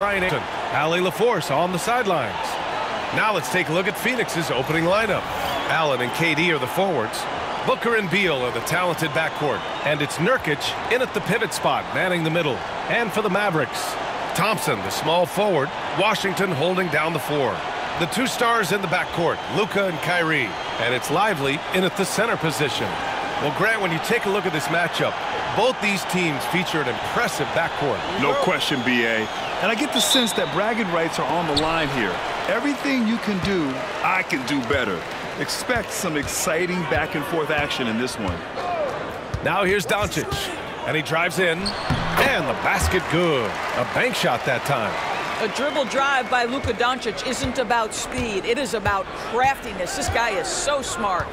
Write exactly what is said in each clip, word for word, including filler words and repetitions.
Brian Anderson, Allie LaForce on the sidelines. Now let's take a look at Phoenix's opening lineup. Allen and K D are the forwards. Booker and Beal are the talented backcourt. And it's Nurkic in at the pivot spot, manning the middle. And for the Mavericks, Thompson, the small forward. Washington holding down the floor. The two stars in the backcourt, Luka and Kyrie. And it's Lively in at the center position. Well, Grant, when you take a look at this matchup, both these teams feature an impressive backcourt. No question, B A And I get the sense that bragging rights are on the line here. Everything you can do, I can do better. Expect some exciting back-and-forth action in this one. Now here's Doncic, and he drives in, and the basket good. A bank shot that time. A dribble drive by Luka Doncic isn't about speed. It is about craftiness. This guy is so smart.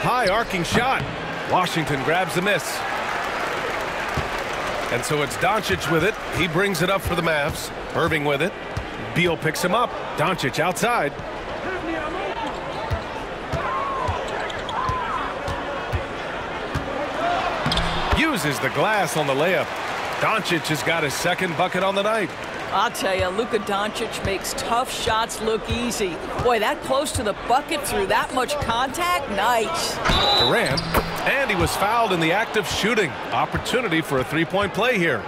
High arcing shot. Washington grabs the miss. And so it's Doncic with it. He brings it up for the Mavs. Irving with it. Beal picks him up. Doncic outside. Uses the glass on the layup. Doncic has got his second bucket on the night. I'll tell you, Luka Doncic makes tough shots look easy. Boy, that close to the bucket through that much contact? Nice. Durant, and he was fouled in the act of shooting. Opportunity for a three-point play here.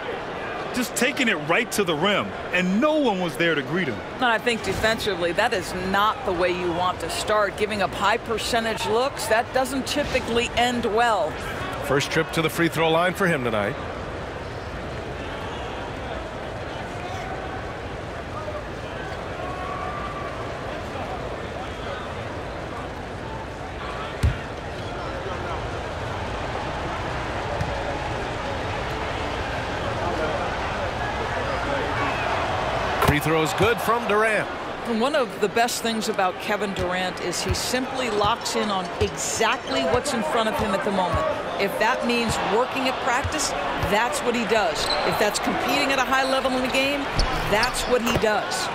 Just taking it right to the rim, and no one was there to greet him. And I think defensively, that is not the way you want to start. Giving up high percentage looks, that doesn't typically end well. First trip to the free throw line for him tonight. Free throws good from Durant. And one of the best things about Kevin Durant is he simply locks in on exactly what's in front of him at the moment. If that means working at practice, that's what he does. If that's competing at a high level in the game, that's what he does.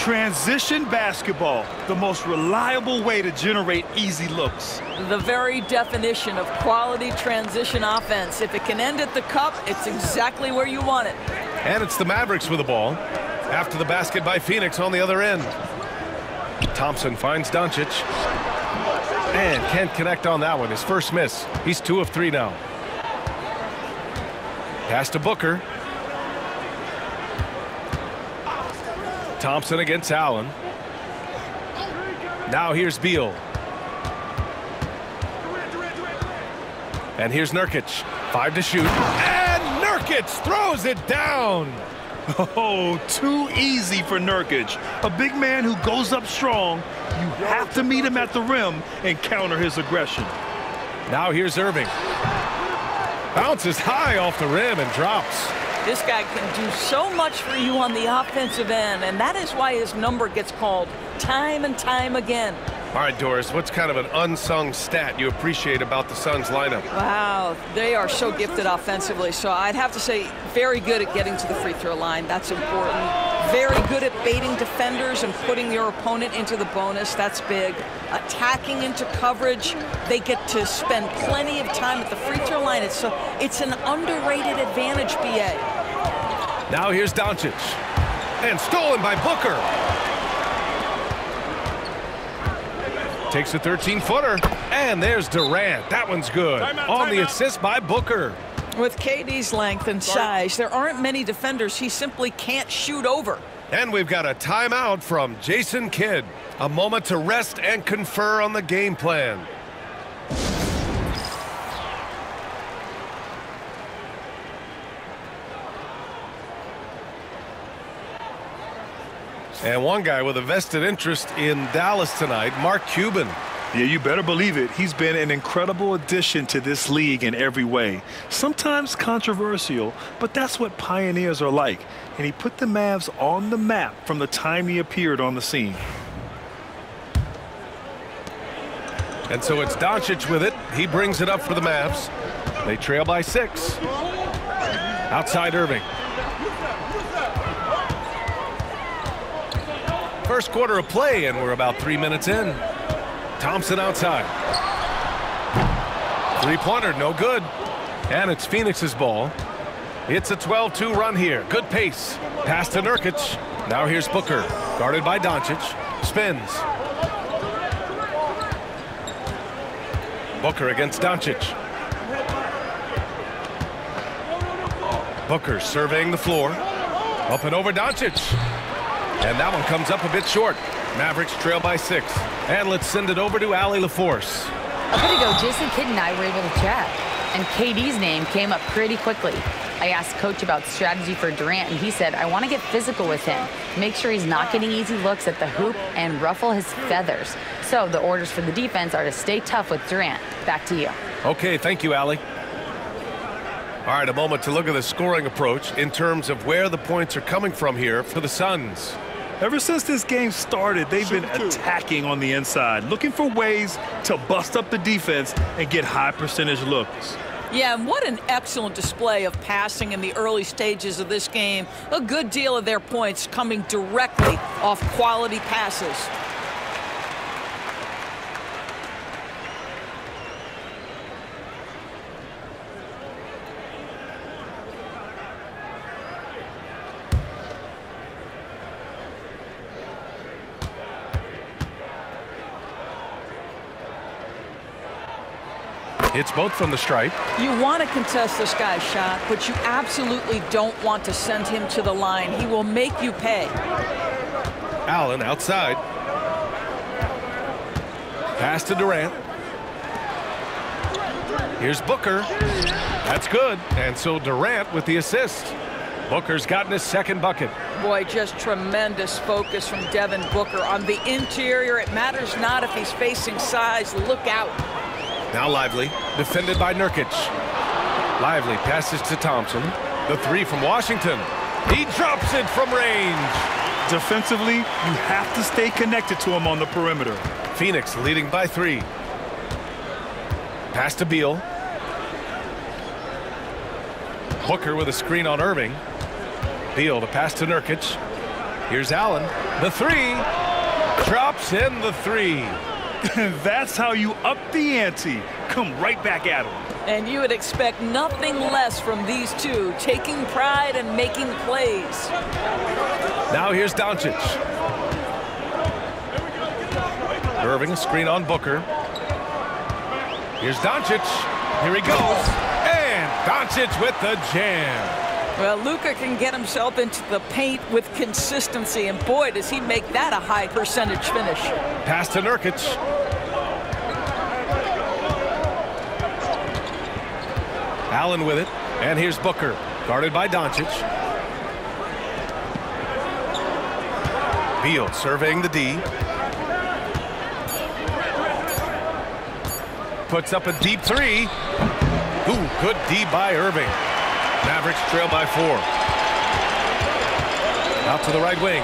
Transition basketball, the most reliable way to generate easy looks. The very definition of quality transition offense. If it can end at the cup, it's exactly where you want it. And it's the Mavericks with the ball. After the basket by Phoenix on the other end. Thompson finds Doncic. And can't connect on that one. His first miss. He's two of three now. Pass to Booker. Thompson against Allen. Now here's Beal. And here's Nurkic. Five to shoot. And Nurkic throws it down. Oh, too easy for Nurkic. A big man who goes up strong. You have to meet him at the rim and counter his aggression. Now here's Irving. Bounces high off the rim and drops. This guy can do so much for you on the offensive end, and that is why his number gets called time and time again. All right, Doris, what's kind of an unsung stat you appreciate about the Suns lineup? Wow, they are so gifted offensively, so I'd have to say very good at getting to the free throw line. That's important. Very good at baiting defenders and putting your opponent into the bonus. That's big. Attacking into coverage. They get to spend plenty of time at the free throw line. It's, so, it's an underrated advantage, B A Now here's Doncic. And stolen by Booker. Takes a thirteen-footer, and there's Durant. That one's good. Time out, On the out. assist by Booker. With K D's length and size, there aren't many defenders he simply can't shoot over. And we've got a timeout from Jason Kidd. A moment to rest and confer on the game plan. And one guy with a vested interest in Dallas tonight, Mark Cuban. Yeah, you better believe it. He's been an incredible addition to this league in every way. Sometimes controversial, but that's what pioneers are like. And he put the Mavs on the map from the time he appeared on the scene. And so it's Doncic with it. He brings it up for the Mavs. They trail by six. Outside Irving. First quarter of play, and we're about three minutes in. Thompson outside. Three-pointer, no good. And it's Phoenix's ball. It's a twelve two run here. Good pace. Pass to Nurkic. Now here's Booker, guarded by Doncic. Spins. Booker against Doncic. Booker surveying the floor. Up and over Doncic. And that one comes up a bit short. Mavericks trail by six. And let's send it over to Allie LaForce. A bit ago, Jason Kidd and I were able to chat. And K D's name came up pretty quickly. I asked Coach about strategy for Durant, and he said, I want to get physical with him. Make sure he's not getting easy looks at the hoop and ruffle his feathers. So the orders for the defense are to stay tough with Durant. Back to you. Okay, thank you, Allie. All right, a moment to look at the scoring approach in terms of where the points are coming from here for the Suns. Ever since this game started, they've been attacking on the inside, looking for ways to bust up the defense and get high percentage looks. Yeah, and what an excellent display of passing in the early stages of this game. A good deal of their points coming directly off quality passes. It's both from the stripe. You want to contest this guy's shot, but you absolutely don't want to send him to the line. He will make you pay. Allen outside. Pass to Durant. Here's Booker. That's good. And so Durant with the assist. Booker's gotten his second bucket. Boy, just tremendous focus from Devin Booker. On the interior, it matters not if he's facing size. Look out. Now Lively, defended by Nurkic. Lively passes to Thompson. The three from Washington. He drops it from range. Defensively, you have to stay connected to him on the perimeter. Phoenix leading by three. Pass to Beal. Booker with a screen on Irving. Beal to pass to Nurkic. Here's Allen. The three. Drops in the three. That's how you up the ante. Come right back at him. And you would expect nothing less from these two, taking pride and making plays. Now here's Doncic. Irving, screen on Booker. Here's Doncic. Here he goes. And Doncic with the jam. Well, Luka can get himself into the paint with consistency, and boy, does he make that a high percentage finish. Pass to Nurkic. Allen with it, and here's Booker, guarded by Doncic. Beal surveying the D. Puts up a deep three. Ooh, good D by Irving. Mavericks trail by four. Out to the right wing.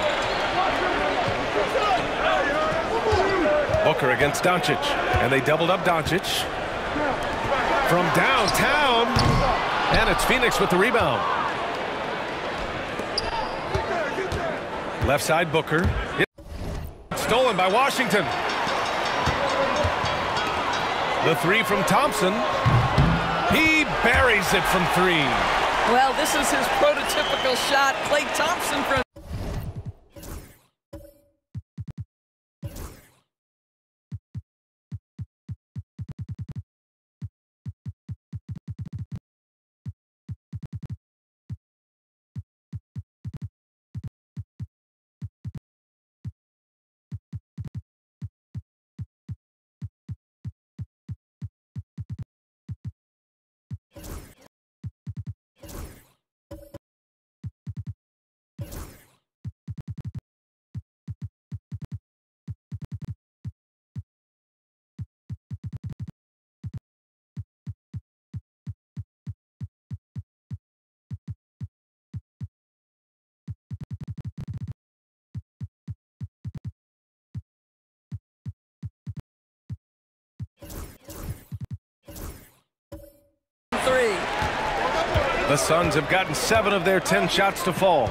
Booker against Doncic. And they doubled up Doncic. From downtown. And it's Phoenix with the rebound. Left side Booker. It's stolen by Washington. The three from Thompson. He buries it from three. Well, this is his prototypical shot. Klay Thompson from... Three. The Suns have gotten seven of their ten shots to fall.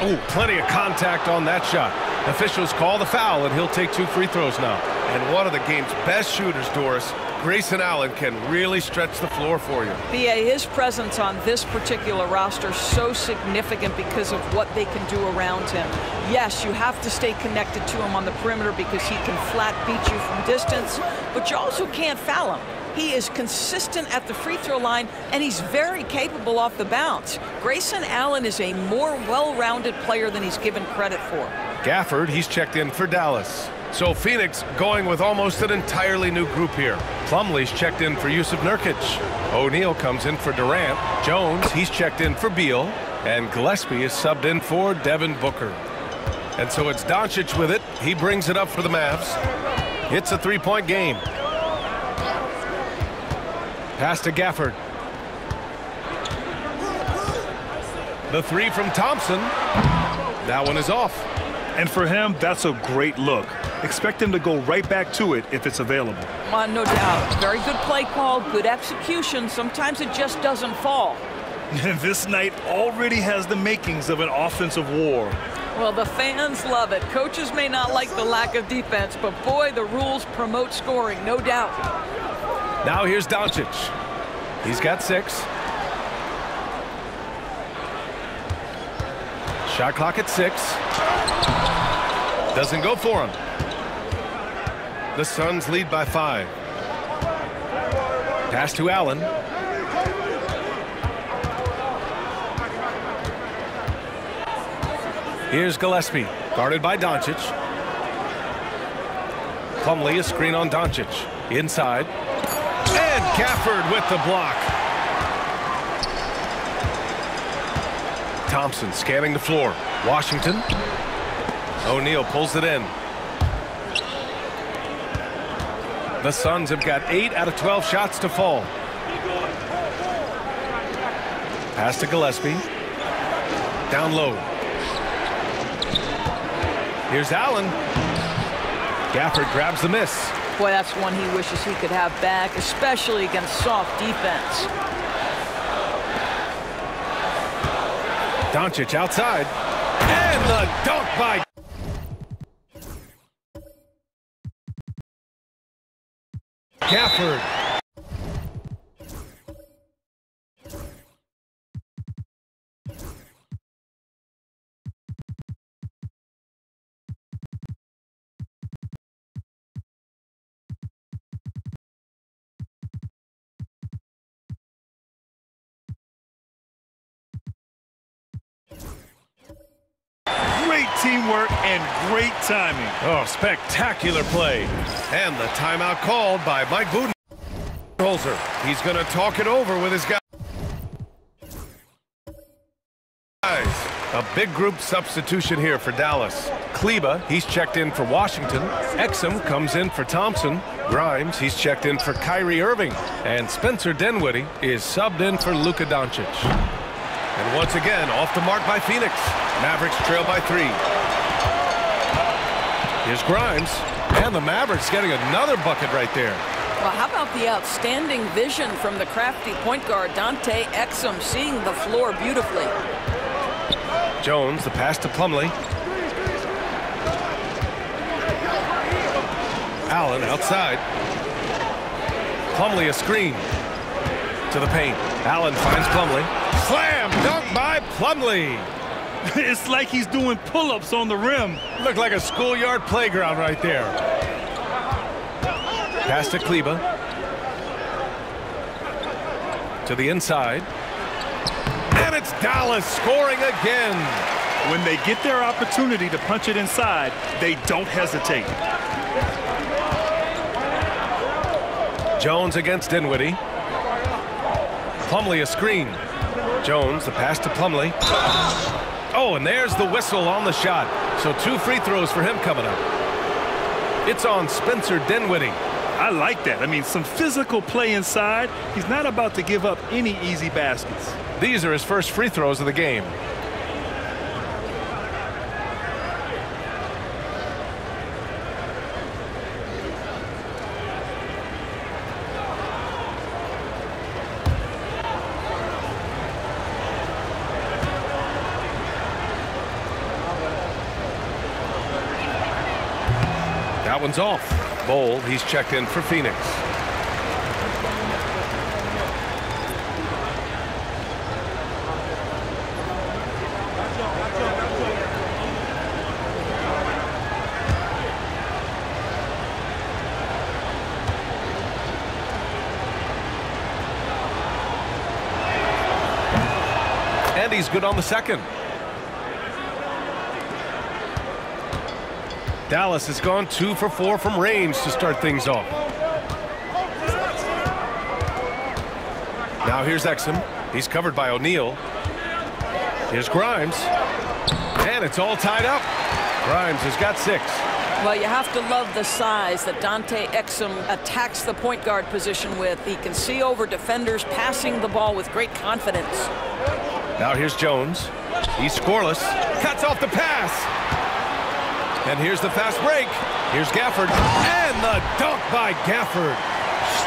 Oh, plenty of contact on that shot. Officials call the foul, and he'll take two free throws now. And one of the game's best shooters, Doris, Grayson Allen can really stretch the floor for you. B A, his presence on this particular roster is so significant because of what they can do around him. Yes, you have to stay connected to him on the perimeter because he can flat beat you from distance, but you also can't foul him. He is consistent at the free throw line, and he's very capable off the bounce. Grayson Allen is a more well-rounded player than he's given credit for. Gafford, he's checked in for Dallas. So Phoenix going with almost an entirely new group here. Plumlee's checked in for Jusuf Nurkic. O'Neal comes in for Durant. Jones, he's checked in for Beal. And Gillespie is subbed in for Devin Booker. And so it's Doncic with it. He brings it up for the Mavs. It's a three-point game. Pass to Gafford. The three from Thompson. That one is off. And for him, that's a great look. Expect him to go right back to it if it's available. Uh, no doubt. Very good play call, good execution. Sometimes it just doesn't fall. This night already has the makings of an offensive war. Well, the fans love it. Coaches may not like the lack of defense, but boy, the rules promote scoring, no doubt. Now here's Doncic. He's got six. Shot clock at six. Doesn't go for him. The Suns lead by five. Pass to Allen. Here's Gillespie, guarded by Doncic. Plumlee, a screen on Doncic. Inside. And Gafford with the block. Thompson scanning the floor. Washington. O'Neal pulls it in. The Suns have got eight out of twelve shots to fall. Pass to Gillespie. Down low. Here's Allen. Gafford grabs the miss. Boy, that's one he wishes he could have back, especially against soft defense. Doncic outside. And the dunk by Gafford. Gafford. Great teamwork and great timing. Oh, spectacular play. And the timeout called by Mike Budenholzer. He's going to talk it over with his guys. A big group substitution here for Dallas. Kleber, he's checked in for Washington. Exum comes in for Thompson. Grimes, he's checked in for Kyrie Irving. And Spencer Dinwiddie is subbed in for Luka Doncic. And once again, off the mark by Phoenix. Mavericks trail by three. Here's Grimes. And the Mavericks getting another bucket right there. Well, how about the outstanding vision from the crafty point guard, Dante Exum, seeing the floor beautifully. Jones, the pass to Plumlee. Allen outside. Plumlee a screen to the paint. Allen finds Plumlee. Slam dunk by Plumlee. It's like he's doing pull-ups on the rim. Looked like a schoolyard playground right there. Pass to Kleber. To the inside. And it's Dallas scoring again. When they get their opportunity to punch it inside, they don't hesitate. Jones against Dinwiddie. Plumlee a screen. Jones, the pass to Plumlee. Oh, and there's the whistle on the shot. So two free throws for him coming up. It's on Spencer Dinwiddie. I like that. I mean, some physical play inside. He's not about to give up any easy baskets. These are his first free throws of the game. That one's off. Bol, he's checked in for Phoenix. and he's good on the second. Dallas has gone two for four from range to start things off. Now here's Exum. He's covered by O'Neal. Here's Grimes. And it's all tied up. Grimes has got six. Well, you have to love the size that Dante Exum attacks the point guard position with. He can see over defenders, passing the ball with great confidence. Now here's Jones. He's scoreless. Cuts off the pass. And here's the fast break. Here's Gafford. And the dunk by Gafford.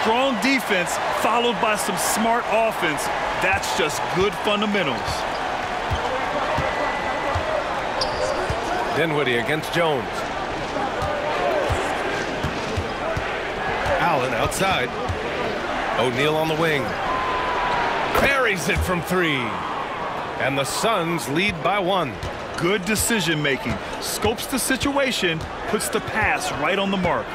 Strong defense followed by some smart offense. That's just good fundamentals. Dinwiddie against Jones. Allen outside. O'Neal on the wing. Buries it from three. And the Suns lead by one. Good decision making. Scopes the situation, puts the pass right on the mark.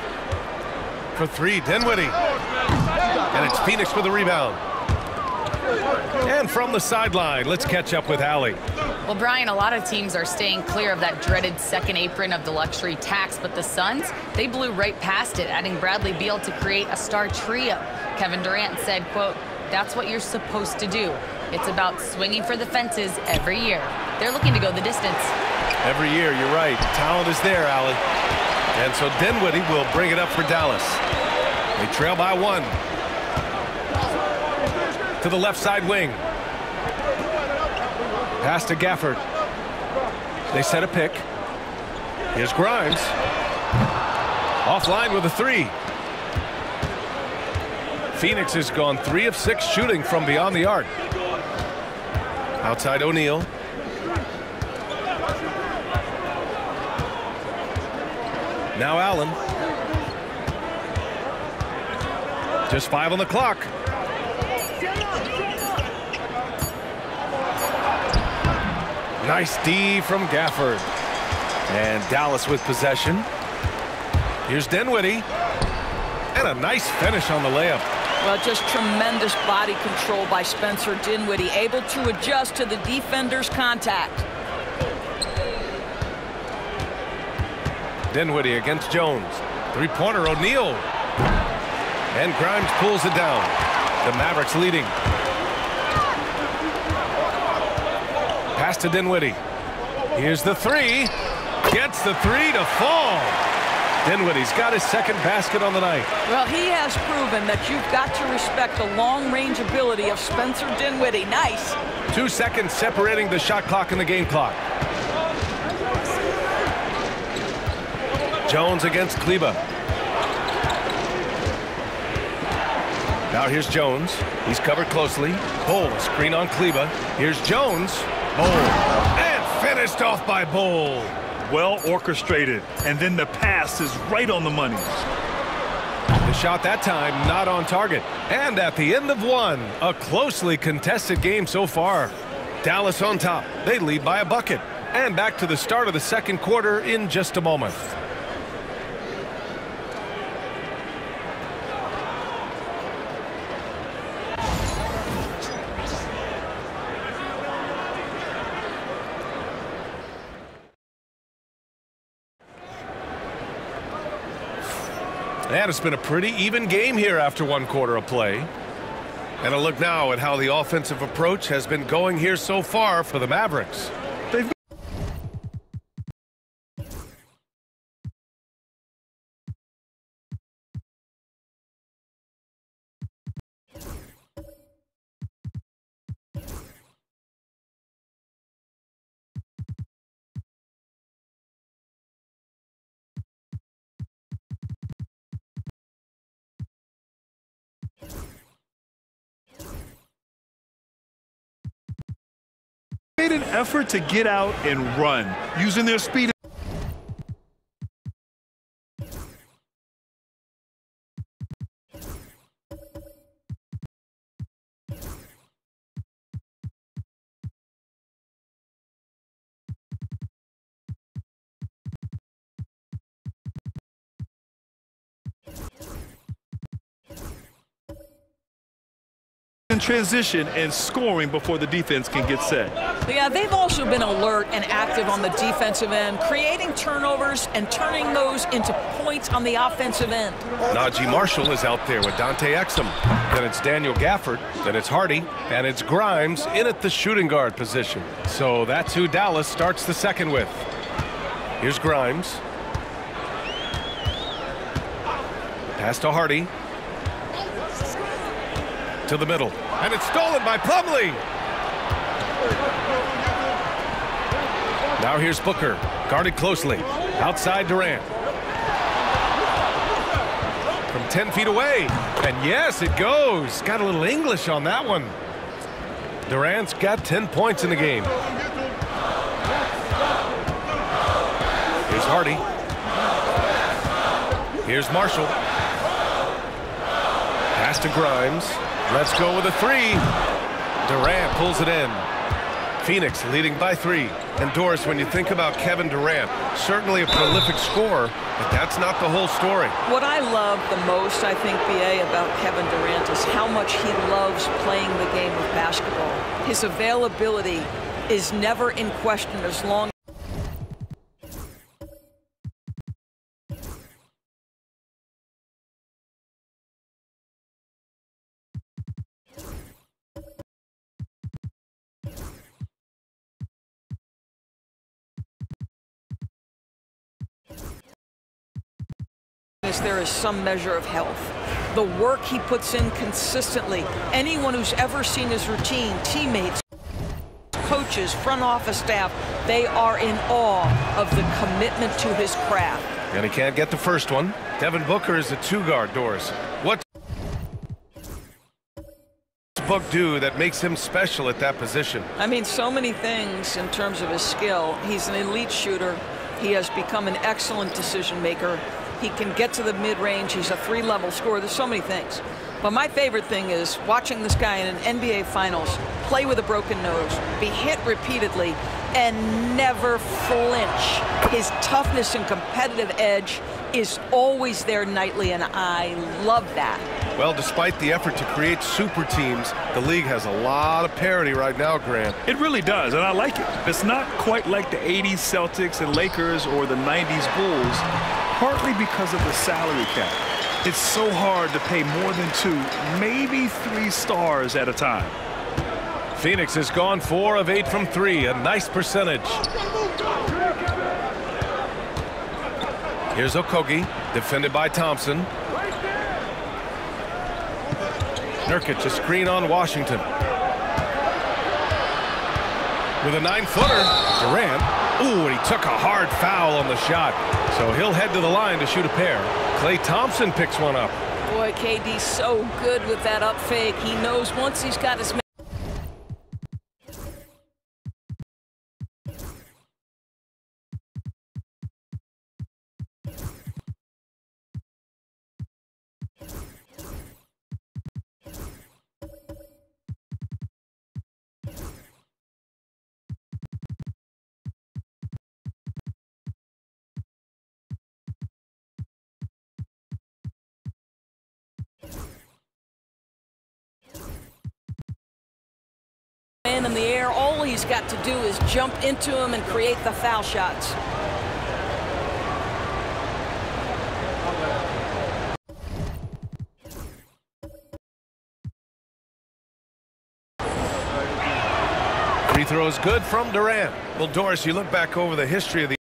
For three, Dinwiddie. And it's Phoenix with the rebound. And from the sideline, let's catch up with Allie. Well, Brian, a lot of teams are staying clear of that dreaded second apron of the luxury tax, but the Suns, they blew right past it, adding Bradley Beal to create a star trio. Kevin Durant said, quote, "That's what you're supposed to do. It's about swinging for the fences every year. They're looking to go the distance." Every year, you're right. Talent is there, Allie. And so Dinwiddie will bring it up for Dallas. They trail by one. To the left side wing. Pass to Gafford. They set a pick. Here's Grimes. Offline with a three. Phoenix has gone three of six shooting from beyond the arc. Outside O'Neal. Now Allen. Just five on the clock. Nice D from Gafford. And Dallas with possession. Here's Dinwiddie. And a nice finish on the layup. Well, just tremendous body control by Spencer Dinwiddie, able to adjust to the defender's contact. Dinwiddie against Jones. Three-pointer, O'Neal. And Grimes pulls it down. The Mavericks leading. Pass to Dinwiddie. Here's the three. Gets the three to fall. Dinwiddie's got his second basket on the night. Well, he has proven that you've got to respect the long-range ability of Spencer Dinwiddie. Nice. Two seconds separating the shot clock and the game clock. Jones against Kleber. Now here's Jones. He's covered closely. Bol, screen on Kleber. Here's Jones. Bol. And finished off by Bol. Well orchestrated. And then the pass is right on the money. The shot that time not on target. And at the end of one, a closely contested game so far. Dallas on top. They lead by a bucket. And back to the start of the second quarter in just a moment. And it's been a pretty even game here after one quarter of play. And a look now at how the offensive approach has been going here so far for the Mavericks. They've made an effort to get out and run, using their speed. transition and scoring before the defense can get set. Yeah, they've also been alert and active on the defensive end, creating turnovers and turning those into points on the offensive end. Naji Marshall is out there with Dante Exum. Then it's Daniel Gafford. Then it's Hardy. And it's Grimes in at the shooting guard position. So that's who Dallas starts the second with. Here's Grimes. Pass to Hardy. To the middle. And it's stolen by Plumlee. Now here's Booker. Guarded closely. Outside Durant. From ten feet away. And yes, it goes. Got a little English on that one. Durant's got ten points in the game. Here's Hardy. Here's Marshall. Pass to Grimes. Let's go with a three. Durant pulls it in. Phoenix leading by three. And Doris, when you think about Kevin Durant, certainly a prolific scorer, but that's not the whole story. What I love the most, I think, B A, about Kevin Durant is how much he loves playing the game of basketball. His availability is never in question as long there is some measure of health. The work he puts in consistently, anyone who's ever seen his routine, teammates, coaches, front office staff, they are in awe of the commitment to his craft. And he can't get the first one. Devin Booker is a two-guard, Doris. What does Book do that makes him special at that position? I mean, so many things in terms of his skill. He's an elite shooter. He has become an excellent decision maker. He can get to the mid-range. He's a three-level scorer. There's so many things. But my favorite thing is watching this guy in an N B A Finals play with a broken nose, be hit repeatedly, and never flinch. His toughness and competitive edge is always there nightly, and I love that. Well, despite the effort to create super teams, the league has a lot of parity right now, Grant. It really does, and I like it. It's not quite like the eighties Celtics and Lakers or the nineties Bulls. Partly because of the salary cap. It's so hard to pay more than two, maybe three stars at a time. Phoenix has gone four of eight from three, a nice percentage. Here's Okogie, defended by Thompson. Nurkic, a screen on Washington. With a nine-footer, Durant. Ooh, and he took a hard foul on the shot. So he'll head to the line to shoot a pair. Klay Thompson picks one up. Boy, K D's so good with that up fake. He knows once he's got his man. In the air, all he's got to do is jump into him and create the foul shots. Free throws good from Durant. Well, Doris, you look back over the history of the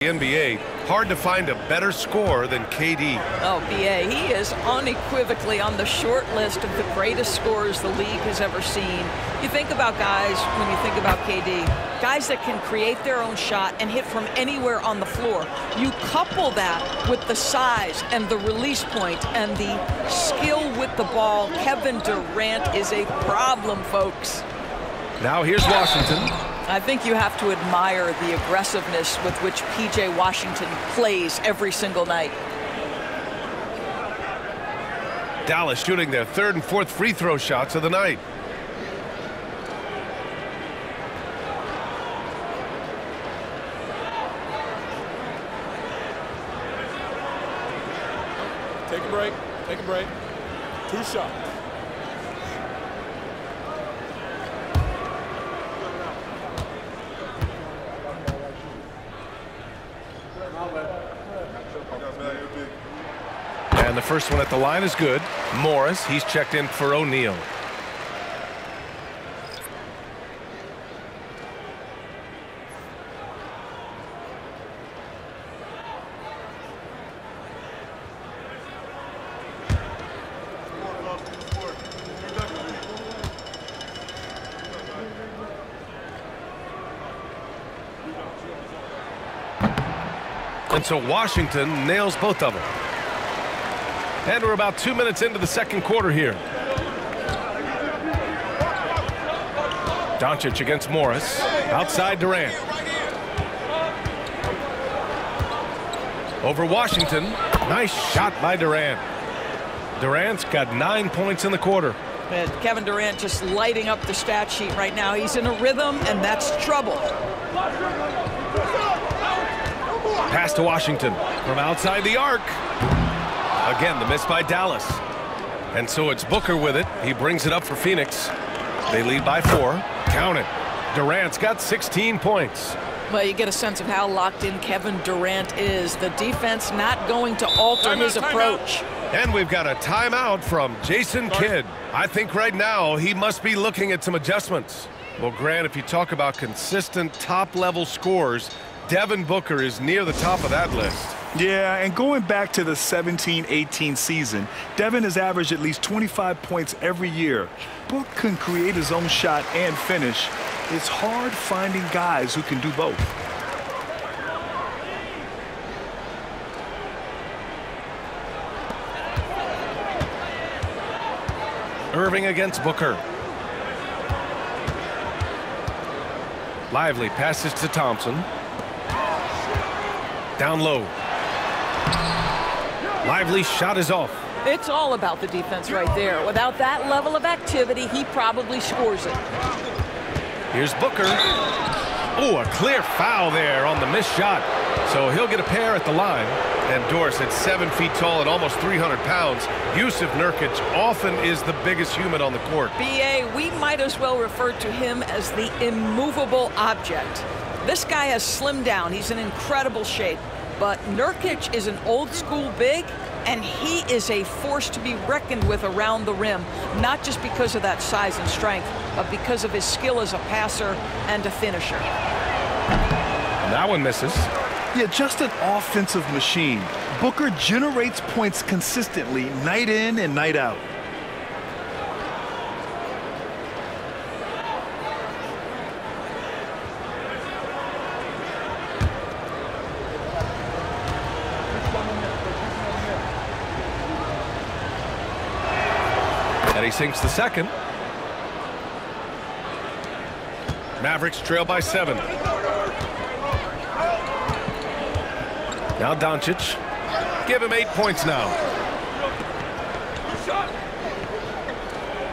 N B A, hard to find a better scorer than K D. Oh, B A, he is unequivocally on the short list of the greatest scorers the league has ever seen. You think about guys, when you think about K D, guys that can create their own shot and hit from anywhere on the floor. You couple that with the size and the release point and the skill with the ball. Kevin Durant is a problem, folks. Now here's Washington. I think you have to admire the aggressiveness with which P J Washington plays every single night. Dallas shooting their third and fourth free throw shots of the night. Take a break. Take a break. Two shots. And the first one at the line is good. Morris, he's checked in for O'Neal. And so Washington nails both of them. And we're about two minutes into the second quarter here. Doncic against Morris. Outside Durant. Over Washington. Nice shot by Durant. Durant's got nine points in the quarter. And Kevin Durant just lighting up the stat sheet right now. He's in a rhythm, and that's trouble. Pass to Washington from outside the arc. Again, the miss by Dallas. And so it's Booker with it. He brings it up for Phoenix. They lead by four. Count it. Durant's got sixteen points. Well, you get a sense of how locked in Kevin Durant is. The defense not going to alter his approach. And we've got a timeout from Jason Kidd. I think right now he must be looking at some adjustments. Well, Grant, if you talk about consistent top-level scores, Devin Booker is near the top of that list. Yeah, and going back to the seventeen eighteen season, Devin has averaged at least twenty-five points every year. Book can create his own shot and finish. It's hard finding guys who can do both. Irving against Booker. Lively passes to Thompson. Down low. Lively shot is off. It's all about the defense right there. Without that level of activity, he probably scores it. Here's Booker. Oh, a clear foul there on the missed shot. So he'll get a pair at the line. And Doris, at seven feet tall and almost three hundred pounds, Jusuf Nurkic often is the biggest human on the court. B A, we might as well refer to him as the immovable object. This guy has slimmed down. He's in incredible shape. But Nurkic is an old-school big, and he is a force to be reckoned with around the rim, not just because of that size and strength, but because of his skill as a passer and a finisher. And that one misses. Yeah, just an offensive machine. Booker generates points consistently, night in and night out. He sinks the second. Mavericks trail by seven. Now Doncic. Give him eight points now.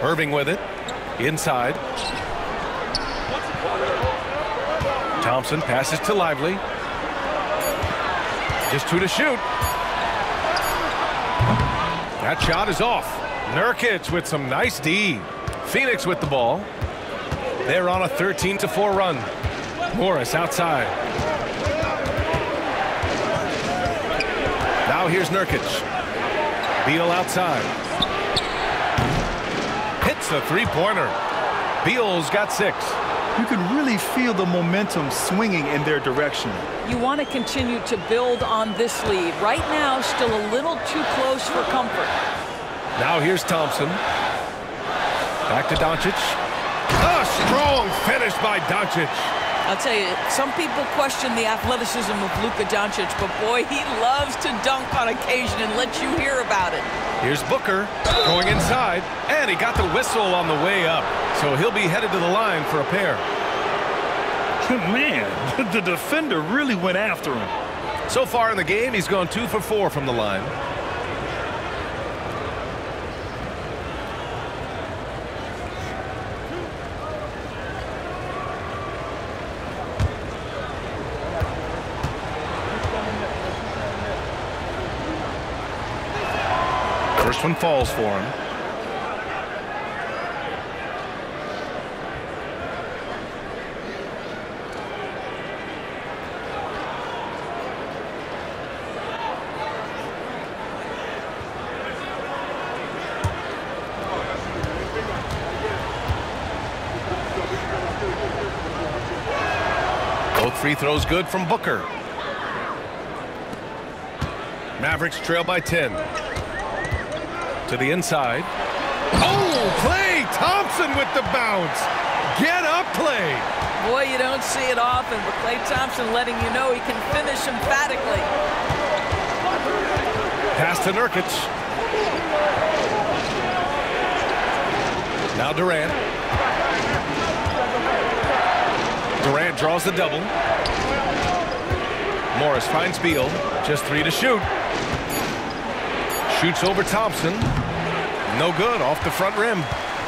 Irving with it. Inside. Thompson passes to Lively. Just two to shoot. That shot is off. Nurkic with some nice D. Phoenix with the ball. They're on a thirteen to four run. Morris outside. Now here's Nurkic. Beal outside. Hits the three-pointer. Beal's got six. You can really feel the momentum swinging in their direction. You want to continue to build on this lead. Right now, still a little too close for comfort. Now here's Thompson. Back to Doncic. A strong finish by Doncic. I'll tell you, some people question the athleticism of Luka Doncic, but boy, he loves to dunk on occasion and let you hear about it. Here's Booker going inside, and he got the whistle on the way up, so he'll be headed to the line for a pair. Man, the defender really went after him. So far in the game, he's gone two for four from the line. One falls for him. Free throws good from Booker. Mavericks trail by ten. To the inside. Oh, Klay Thompson with the bounce. Get up, Klay. Boy, you don't see it often, but Klay Thompson letting you know he can finish emphatically. Pass to Nurkic. Now Durant. Durant draws the double. Morris finds Beal. Just three to shoot. Shoots over Thompson. No good, off the front rim.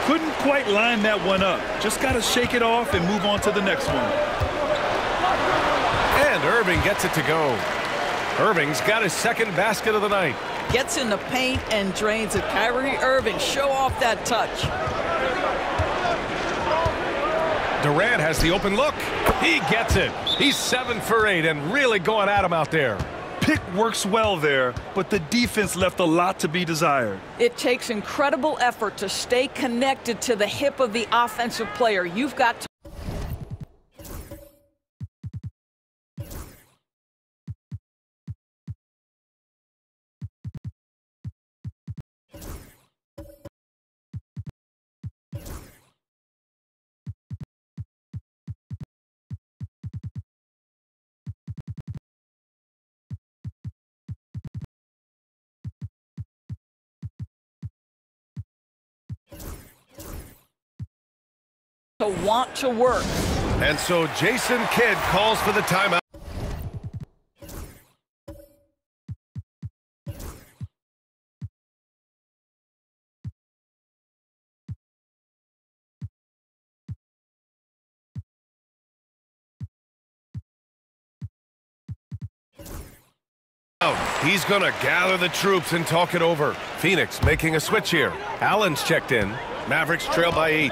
Couldn't quite line that one up. Just got to shake it off and move on to the next one. And Irving gets it to go. Irving's got his second basket of the night. Gets in the paint and drains it. Kyrie Irving, show off that touch. Durant has the open look. He gets it. He's seven for eight and really going at him out there. Pick works well there, but the defense left a lot to be desired. It takes incredible effort to stay connected to the hip of the offensive player. You've got to. To want to work. And so Jason Kidd calls for the timeout. He's gonna gather the troops and talk it over. Phoenix making a switch here. Allen's checked in. Mavericks trail by eight.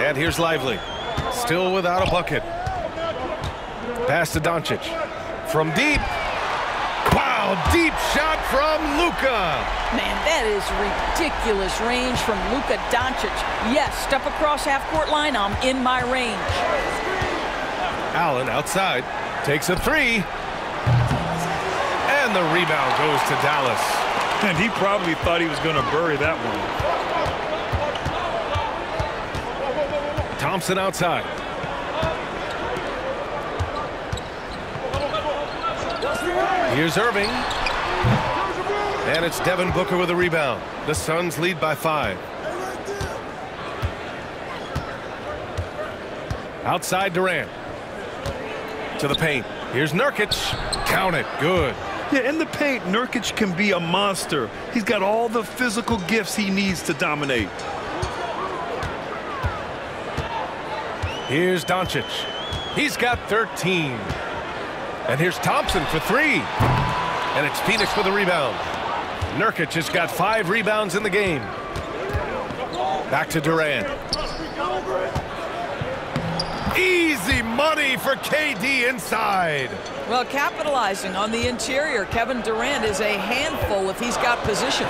And here's Lively. Still without a bucket. Pass to Doncic. From deep. Wow, deep shot from Luka. Man, that is ridiculous range from Luka Doncic. Yes, step across half-court line, I'm in my range. Allen outside. Takes a three. And the rebound goes to Dallas. And he probably thought he was going to bury that one. Thompson outside. Here's Irving. And it's Devin Booker with a rebound. The Suns lead by five. Outside Durant. To the paint. Here's Nurkic. Count it. Good. Yeah, in the paint, Nurkic can be a monster. He's got all the physical gifts he needs to dominate. Here's Doncic. He's got thirteen. And here's Thompson for three. And it's Phoenix with a rebound. Nurkic has got five rebounds in the game. Back to Durant. Easy money for K D inside. Well, capitalizing on the interior, Kevin Durant is a handful if he's got position.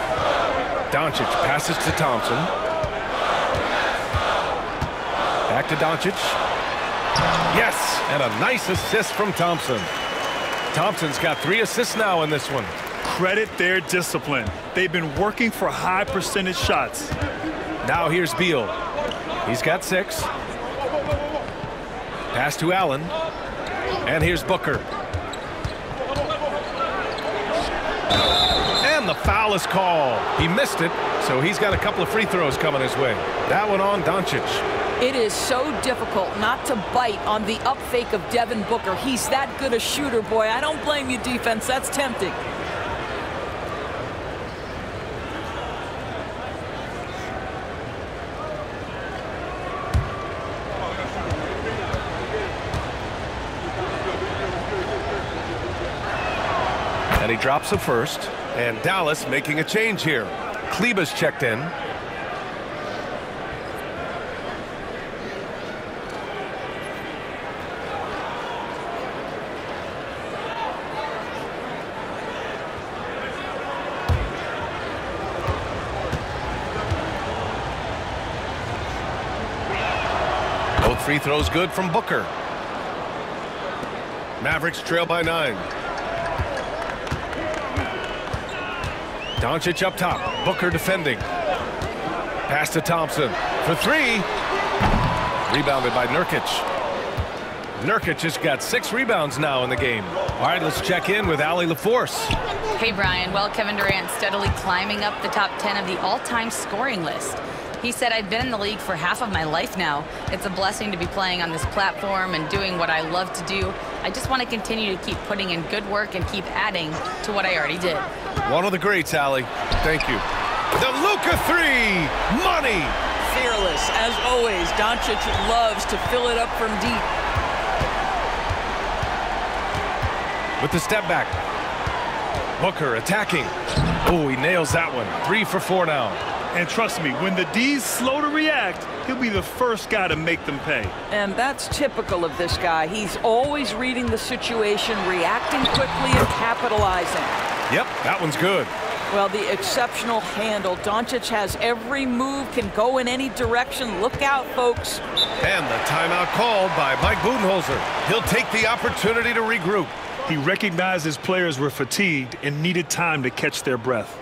Doncic passes to Thompson. Back to Doncic. Yes, and a nice assist from Thompson. Thompson's got three assists now in this one. Credit their discipline. They've been working for high percentage shots. Now here's Beal. He's got six. Pass to Allen. And here's Booker. And the foul is called. He missed it, so he's got a couple of free throws coming his way. That one on Doncic. It is so difficult not to bite on the up fake of Devin Booker. He's that good a shooter, boy. I don't blame you, defense. That's tempting. And he drops the first. And Dallas making a change here. Kleber's checked in. free throw's good from Booker. Mavericks trail by nine. Doncic up top. Booker defending. Pass to Thompson for three. Rebounded by Nurkic. Nurkic has got six rebounds now in the game. All right, let's check in with Allie LaForce. Hey, Brian. Well, Kevin Durant steadily climbing up the top ten of the all-time scoring list. He said, I've been in the league for half of my life now. It's a blessing to be playing on this platform and doing what I love to do. I just want to continue to keep putting in good work and keep adding to what I already did. One of the greats, Allie. Thank you. The Luka three, money. Fearless, as always. Doncic loves to fill it up from deep. With the step back. Booker attacking. Oh, he nails that one. Three for four now. And trust me, when the D's slow to react, he'll be the first guy to make them pay. And that's typical of this guy. He's always reading the situation, reacting quickly, and capitalizing. Yep, that one's good. Well, the exceptional handle. Doncic has every move, can go in any direction. Look out, folks. And the timeout called by Mike Budenholzer. He'll take the opportunity to regroup. He recognized his players were fatigued and needed time to catch their breath.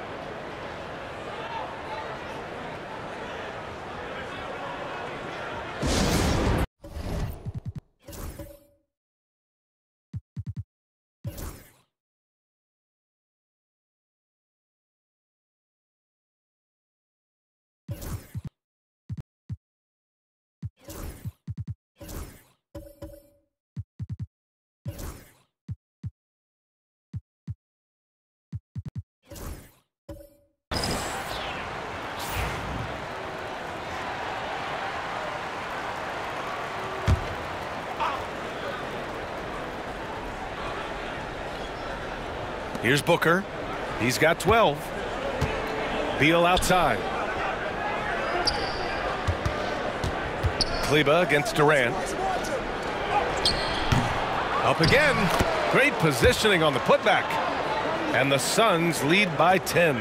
Here's Booker. He's got twelve. Beal outside. Kleber against Durant. Up again. Great positioning on the putback. And the Suns lead by ten.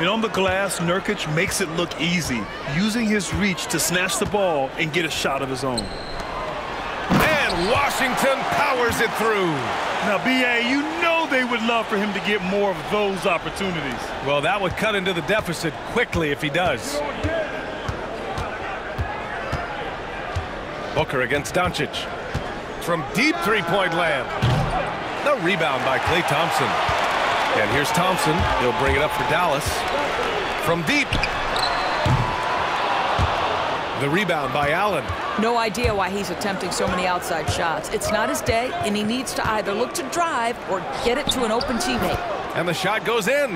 And on the glass, Nurkic makes it look easy, using his reach to snatch the ball and get a shot of his own. And Washington powers it through. Now, B A, you know they would love for him to get more of those opportunities. Well, that would cut into the deficit quickly if he does. Booker against Doncic. From deep three-point land. The rebound by Klay Thompson. And here's Thompson. He'll bring it up for Dallas. From deep. The rebound by Allen. No idea why he's attempting so many outside shots. It's not his day, and he needs to either look to drive or get it to an open teammate. And the shot goes in.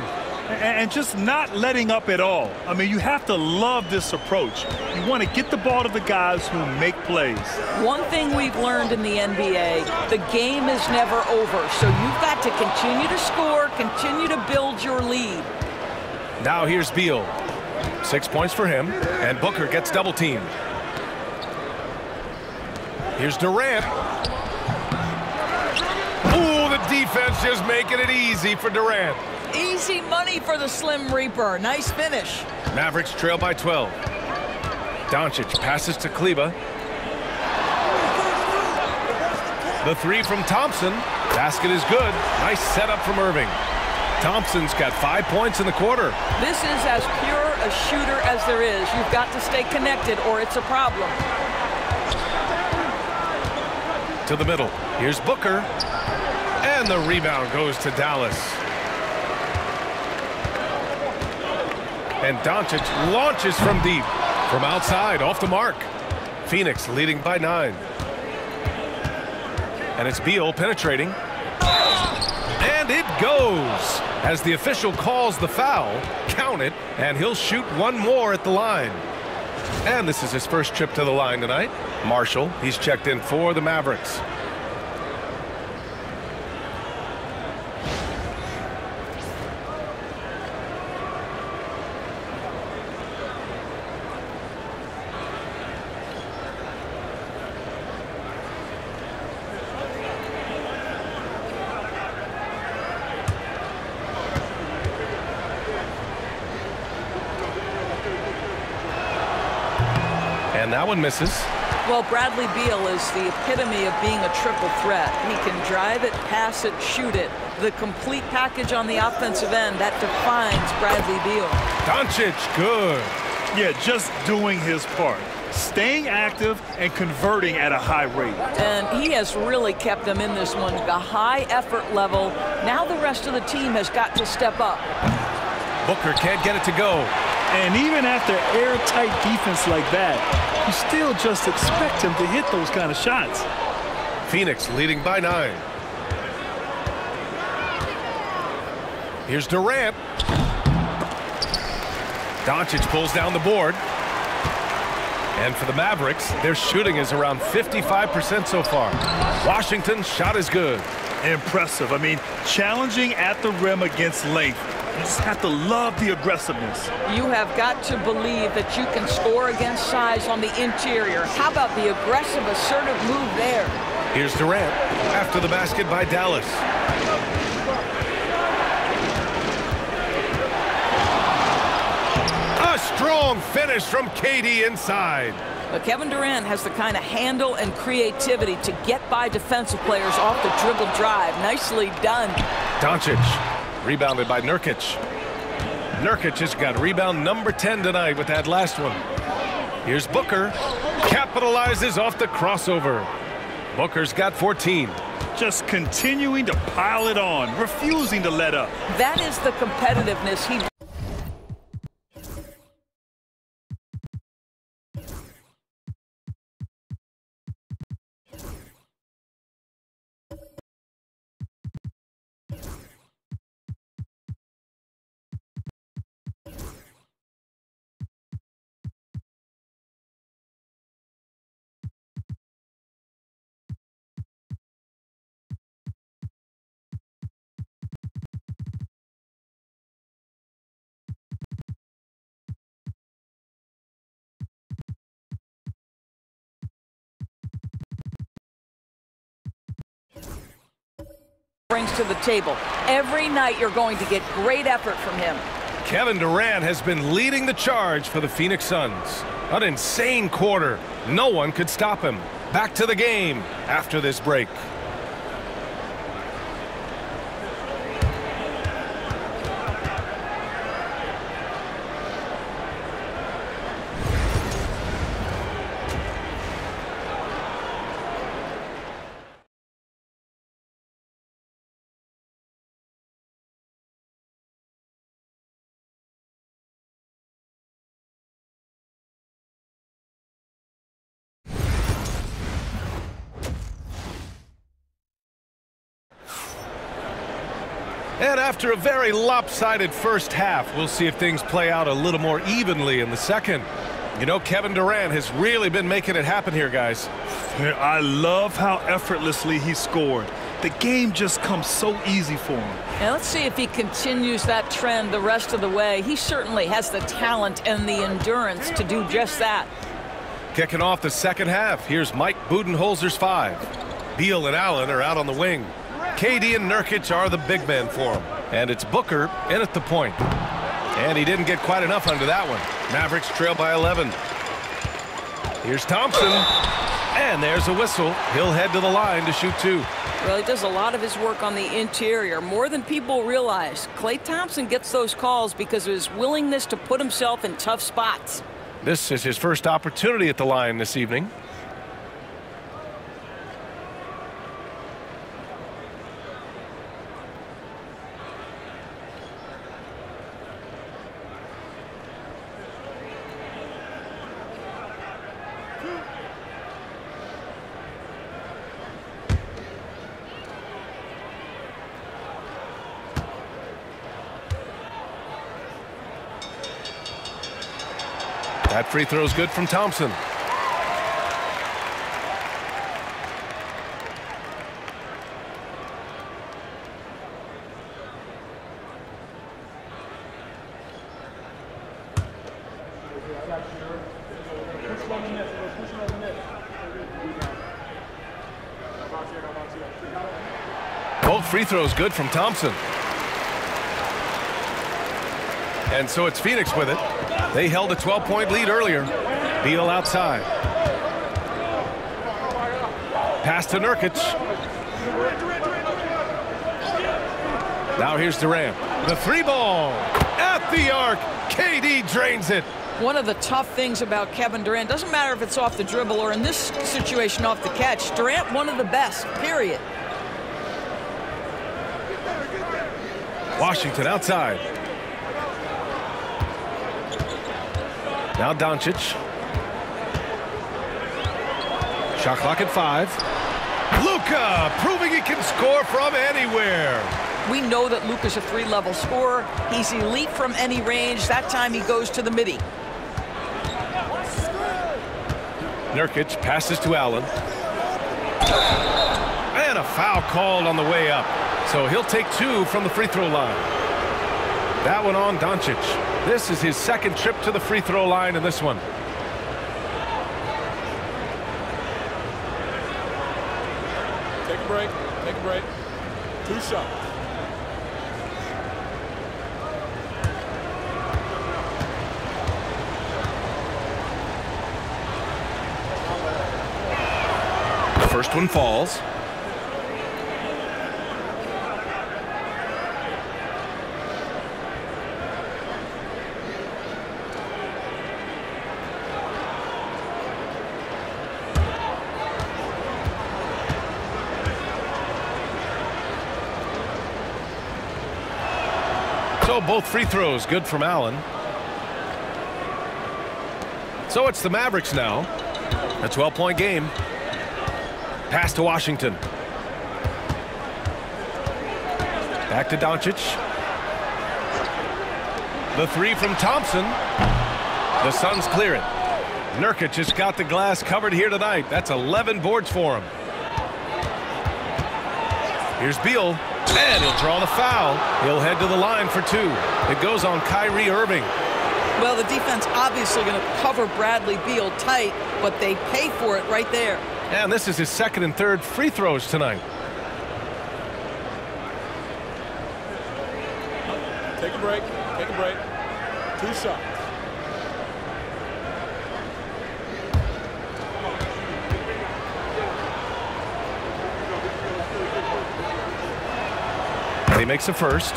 And just not letting up at all. I mean, you have to love this approach. You want to get the ball to the guys who make plays. One thing we've learned in the N B A, the game is never over. So you've got to continue to score, continue to build your lead. Now here's Beal. Six points for him, and Booker gets double-teamed. Here's Durant. Ooh, the defense is making it easy for Durant. Easy money for the Slim Reaper. Nice finish. Mavericks trail by twelve. Doncic passes to Kleber. The three from Thompson. Basket is good. Nice setup from Irving. Thompson's got five points in the quarter. This is as pure a shooter as there is. You've got to stay connected or it's a problem. To the middle. Here's Booker. And the rebound goes to Dallas. And Doncic launches from deep. From outside, off the mark. Phoenix leading by nine. And it's Beal penetrating. And it goes. As the official calls the foul, count it, and he'll shoot one more at the line. And this is his first trip to the line tonight. Marshall, he's checked in for the Mavericks. That one misses. Well, Bradley Beal is the epitome of being a triple threat. He can drive it, pass it, shoot it. The complete package on the offensive end, that defines Bradley Beal. Doncic, good. Yeah, just doing his part. Staying active and converting at a high rate. And he has really kept them in this one. The high effort level. Now the rest of the team has got to step up. Booker can't get it to go. And even after airtight defense like that, you still just expect him to hit those kind of shots. Phoenix leading by nine. Here's Durant. Doncic pulls down the board. And for the Mavericks, their shooting is around fifty-five percent so far. Washington's shot is good. Impressive. I mean, challenging at the rim against length. You just have to love the aggressiveness. You have got to believe that you can score against size on the interior. How about the aggressive, assertive move there? Here's Durant after the basket by Dallas. Strong finish from K D inside. But Kevin Durant has the kind of handle and creativity to get by defensive players off the dribble drive. Nicely done. Doncic rebounded by Nurkic. Nurkic has got rebound number ten tonight with that last one. Here's Booker. Capitalizes off the crossover. Booker's got fourteen. Just continuing to pile it on, refusing to let up. That is the competitiveness he brings to the table. Every night you're going to get great effort from him. Kevin Durant has been leading the charge for the Phoenix Suns. An insane quarter. No one could stop him. Back to the game after this break. And after a very lopsided first half, we'll see if things play out a little more evenly in the second. You know, Kevin Durant has really been making it happen here, guys. I love how effortlessly he scored. The game just comes so easy for him. And let's see if he continues that trend the rest of the way. He certainly has the talent and the endurance to do just that. Kicking off the second half, here's Mike Budenholzer's five. Beal and Allen are out on the wing. K D and Nurkic are the big men for him. And it's Booker in at the point. And he didn't get quite enough under that one. Mavericks trail by eleven. Here's Thompson. And there's a whistle. He'll head to the line to shoot two. Well, he does a lot of his work on the interior, more than people realize. Klay Thompson gets those calls because of his willingness to put himself in tough spots. This is his first opportunity at the line this evening. That free throw is good from Thompson. Both free throws good from Thompson. And so it's Phoenix with it. They held a twelve-point lead earlier. Beal outside. Pass to Nurkic. Now here's Durant. The three ball at the arc. K D drains it. One of the tough things about Kevin Durant, doesn't matter if it's off the dribble or in this situation off the catch, Durant one of the best, period. Washington outside. Now Doncic. Shot clock at five. Luka proving he can score from anywhere. We know that Luka's a three-level scorer. He's elite from any range. That time he goes to the middie. Nurkic passes to Allen. And a foul called on the way up. So he'll take two from the free throw line. That one on Doncic. This is his second trip to the free throw line in this one. Take a break. Take a break. Two shots. First one falls. So both free throws good from Allen. So it's the Mavericks now. A twelve-point game. Pass to Washington. Back to Doncic. The three from Thompson. The Suns clear it. Nurkic has got the glass covered here tonight. That's eleven boards for him. Here's Beal. And he'll draw the foul. He'll head to the line for two. It goes on Kyrie Irving. Well, the defense obviously going to cover Bradley Beal tight, but they pay for it right there. And this is his second and third free throws tonight. Take a break. Take a break. Two shots. And he makes the first.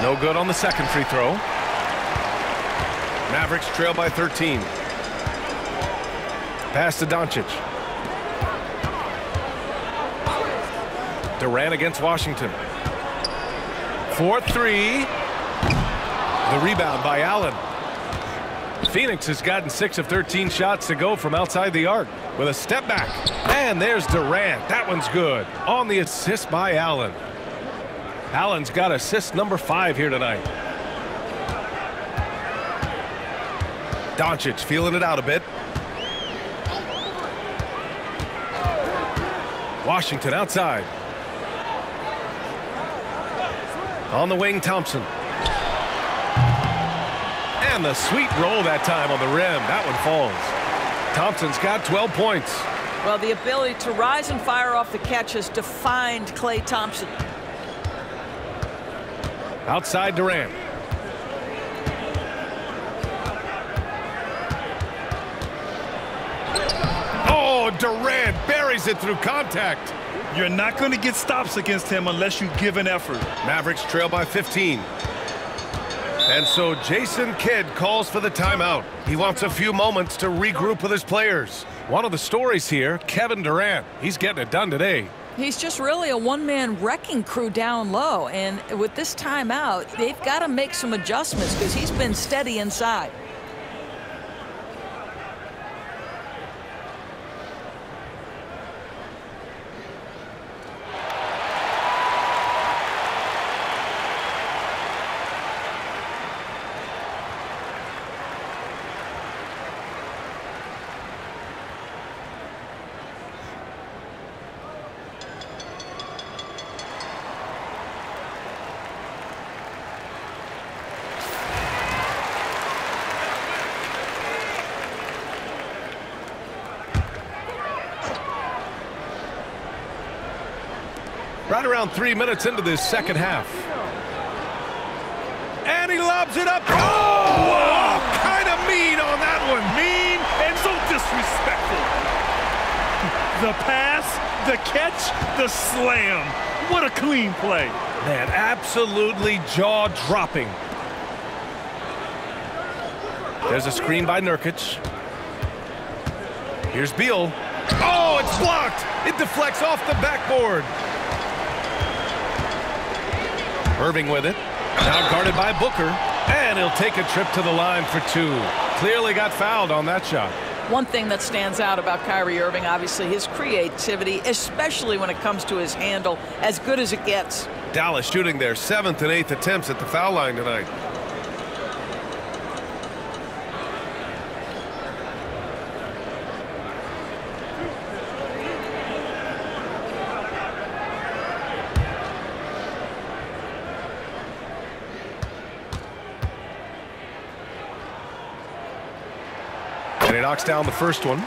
No good on the second free throw. Mavericks trail by thirteen. Pass to Doncic. Durant against Washington. four three. The rebound by Allen. Phoenix has gotten six of thirteen shots to go from outside the arc with a step back. And there's Durant. That one's good. On the assist by Allen. Allen's got assist number five here tonight. Doncic feeling it out a bit. Washington outside. On the wing, Thompson. And the sweet roll that time on the rim. That one falls. Thompson's got twelve points. Well, the ability to rise and fire off the catch has defined Klay Thompson. Outside Durant. Oh, Durant buries it through contact. You're not going to get stops against him unless you give an effort. Mavericks trail by fifteen. And so Jason Kidd calls for the timeout. He wants a few moments to regroup with his players. One of the stories here, Kevin Durant. He's getting it done today. He's just really a one-man wrecking crew down low, and with this timeout, they've got to make some adjustments because he's been steady inside. Right around three minutes into this second half. And he lobs it up. Oh! Wow. Kind of mean on that one. Mean and so disrespectful. The pass, the catch, the slam. What a clean play. Man, absolutely jaw-dropping. There's a screen by Nurkic. Here's Beal. Oh, it's blocked. It deflects off the backboard. Irving with it. Now guarded by Booker. And he'll take a trip to the line for two. Clearly got fouled on that shot. One thing that stands out about Kyrie Irving, obviously, his creativity, especially when it comes to his handle, as good as it gets. Dallas shooting their seventh and eighth attempts at the foul line tonight. And he knocks down the first one.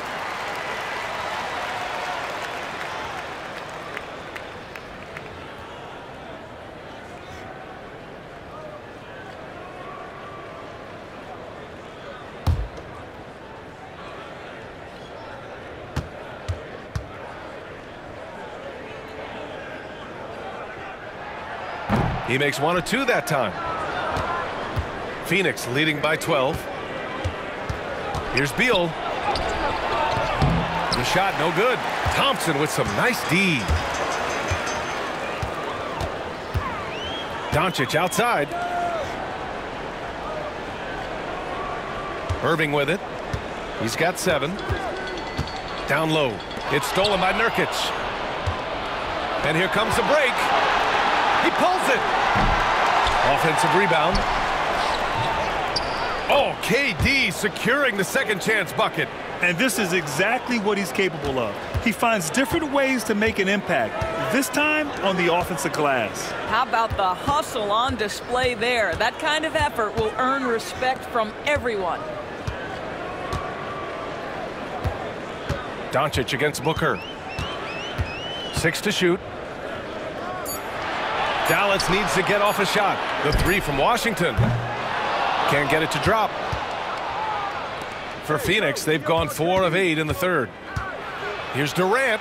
He makes one or two that time. Phoenix leading by twelve. Here's Beal. The shot no good. Thompson with some nice D. Doncic outside. Irving with it. He's got seven. Down low. It's stolen by Nurkic. And here comes the break. He pulls it. Offensive rebound. Oh, K D securing the second chance bucket. And this is exactly what he's capable of. He finds different ways to make an impact, this time on the offensive glass. How about the hustle on display there? That kind of effort will earn respect from everyone. Doncic against Booker. Six to shoot. Dallas needs to get off a shot. The three from Washington. Can't get it to drop. For Phoenix, they've gone four of eight in the third. Here's Durant.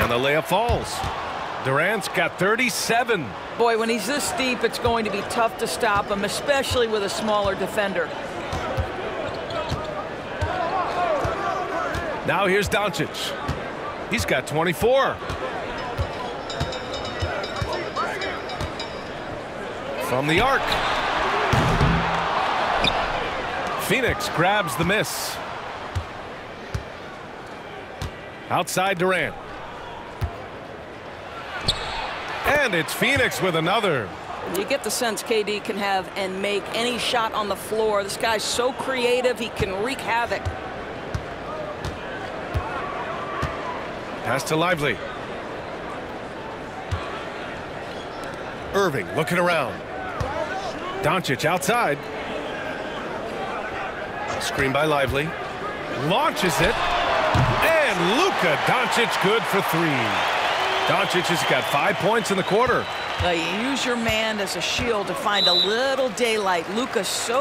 And the layup falls. Durant's got thirty-seven. Boy, when he's this deep, it's going to be tough to stop him, especially with a smaller defender. Now here's Doncic. He's got twenty-four. From the arc. Phoenix grabs the miss. Outside Durant. And it's Phoenix with another. You get the sense K D can have and make any shot on the floor. This guy's so creative, he can wreak havoc. Pass to Lively. Irving looking around. Doncic outside. Screen by Lively. Launches it. And Luka Doncic good for three. Doncic has got five points in the quarter. Uh, you use your man as a shield to find a little daylight. Luka so...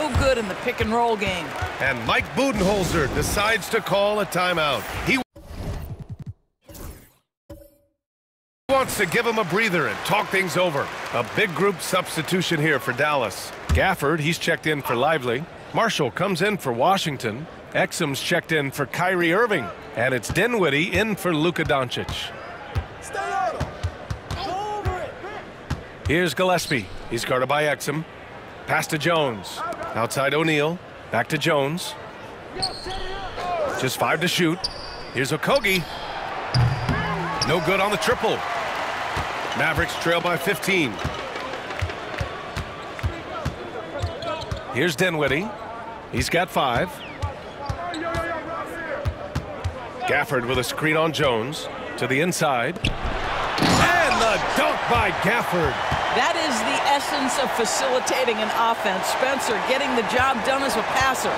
So good in the pick and roll game. And Mike Budenholzer decides to call a timeout. He wants to give him a breather and talk things over. A big group substitution here for Dallas. Gafford, he's checked in for Lively. Marshall comes in for Washington. Exum's checked in for Kyrie Irving. And it's Dinwiddie in for Luka Doncic. Stay out. Go over it. Here's Gillespie. He's guarded by Exum. Pass to Jones. Outside O'Neal. Back to Jones. Just five to shoot. Here's Okogie. No good on the triple. Mavericks trail by fifteen. Here's Dinwiddie. He's got five. Gafford with a screen on Jones. To the inside. And the dunk by Gafford. That is the essence of facilitating an offense. Spencer getting the job done as a passer.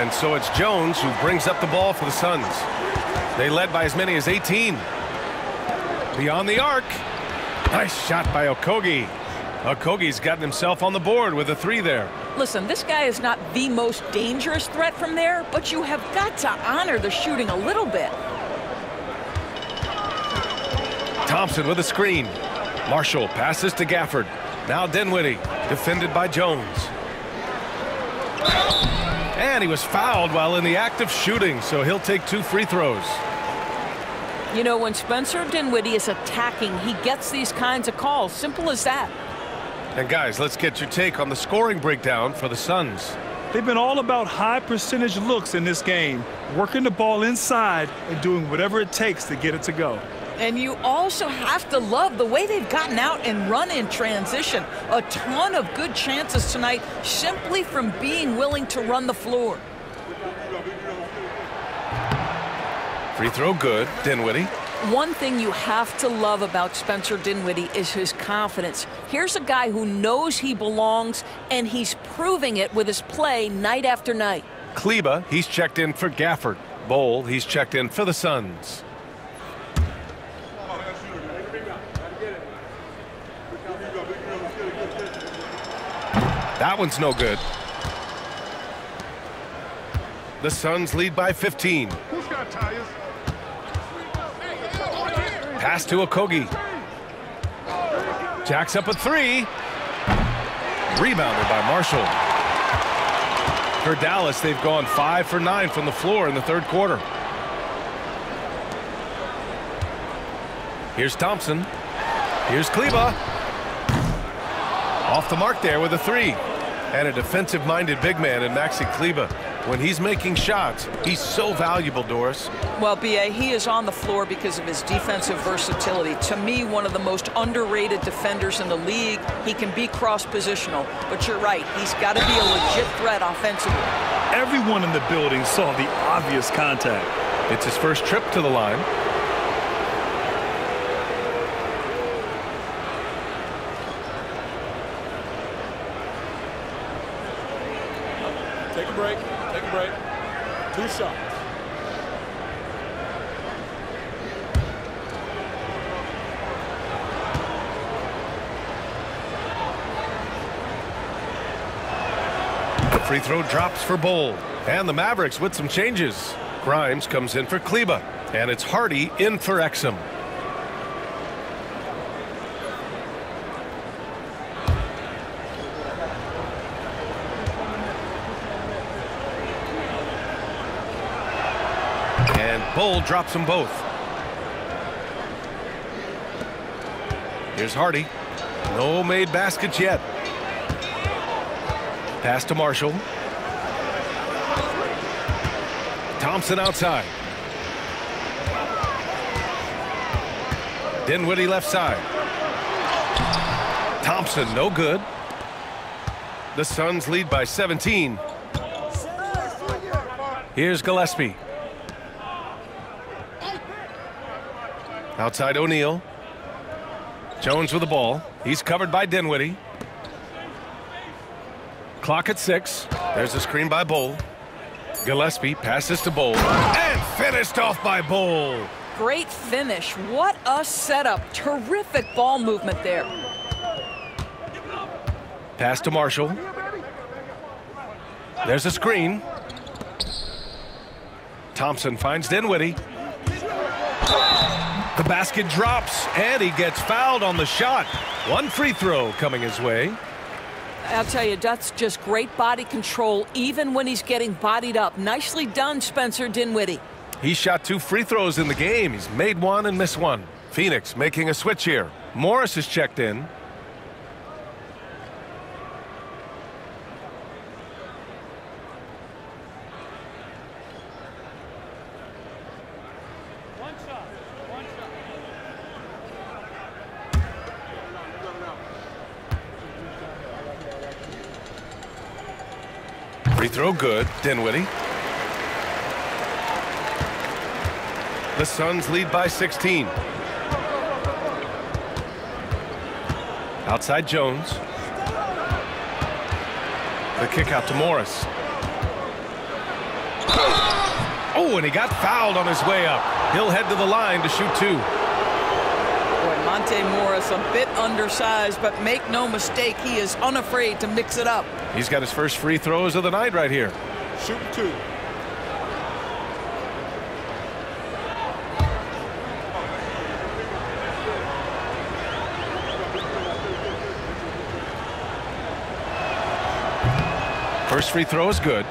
And so it's Jones who brings up the ball for the Suns. They led by as many as eighteen. Beyond the arc. Nice shot by Okogie. Okogie's gotten himself on the board with a three there. Listen, this guy is not the most dangerous threat from there, but you have got to honor the shooting a little bit. Thompson with a screen. Marshall passes to Gafford. Now Dinwiddie, defended by Jones. And he was fouled while in the act of shooting, so he'll take two free throws. You know, when Spencer Dinwiddie is attacking, he gets these kinds of calls. Simple as that. And guys, let's get your take on the scoring breakdown for the Suns. They've been all about high percentage looks in this game, working the ball inside and doing whatever it takes to get it to go. And you also have to love the way they've gotten out and run in transition. A ton of good chances tonight simply from being willing to run the floor. Free throw good, Dinwiddie. One thing you have to love about Spencer Dinwiddie is his confidence. Here's a guy who knows he belongs, and he's proving it with his play night after night. Kleber, he's checked in for Gafford. Bol, he's checked in for the Suns. That one's no good. The Suns lead by fifteen. Who's got Tyus? Pass to Okogie. Jacks up a three. Rebounded by Marshall. For Dallas, they've gone five for nine from the floor in the third quarter. Here's Thompson. Here's Kleber. Off the mark there with a three. And a defensive-minded big man in Maxi Kleber. When he's making shots, he's so valuable, Doris. Well, B A, he is on the floor because of his defensive versatility. To me, one of the most underrated defenders in the league. He can be cross-positional, but you're right. He's got to be a legit threat offensively. Everyone in the building saw the obvious contact. It's his first trip to the line. Take a break. Take a break. Two shots. The free throw drops for Bol. And the Mavericks with some changes. Grimes comes in for Kleber. And it's Hardy in for Exum. Bol drops them both. Here's Hardy. No made baskets yet. Pass to Marshall. Thompson outside. Dinwiddie left side. Thompson no good. The Suns lead by seventeen. Here's Gillespie. Outside O'Neal. Jones with the ball. He's covered by Dinwiddie. Clock at six. There's a screen by Bol. Gillespie passes to Bol. And finished off by Bol. Great finish. What a setup. Terrific ball movement there. Pass to Marshall. There's a screen. Thompson finds Dinwiddie. The basket drops, and he gets fouled on the shot. One free throw coming his way. I'll tell you, that's just great body control, even when he's getting bodied up. Nicely done, Spencer Dinwiddie. He shot two free throws in the game. He's made one and missed one. Phoenix making a switch here. Morris is checked in. Free throw good, Dinwiddie. The Suns lead by sixteen. Outside Jones. The kick out to Morris. Oh, and he got fouled on his way up. He'll head to the line to shoot two. Boy, Monte Morris a bit undersized, but make no mistake, he is unafraid to mix it up. He's got his first free throws of the night right here. Shoot two. First free throw is good.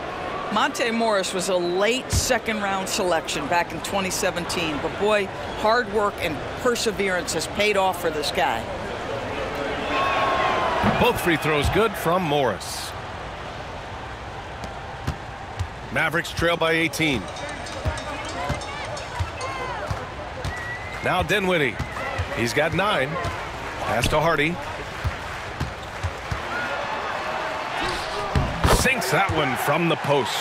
Monte Morris was a late second round selection back in twenty seventeen, but boy, hard work and perseverance has paid off for this guy. Both free throws good from Morris. Mavericks trail by eighteen. Now Dinwiddie. He's got nine. Pass to Hardy. Sinks that one from the post.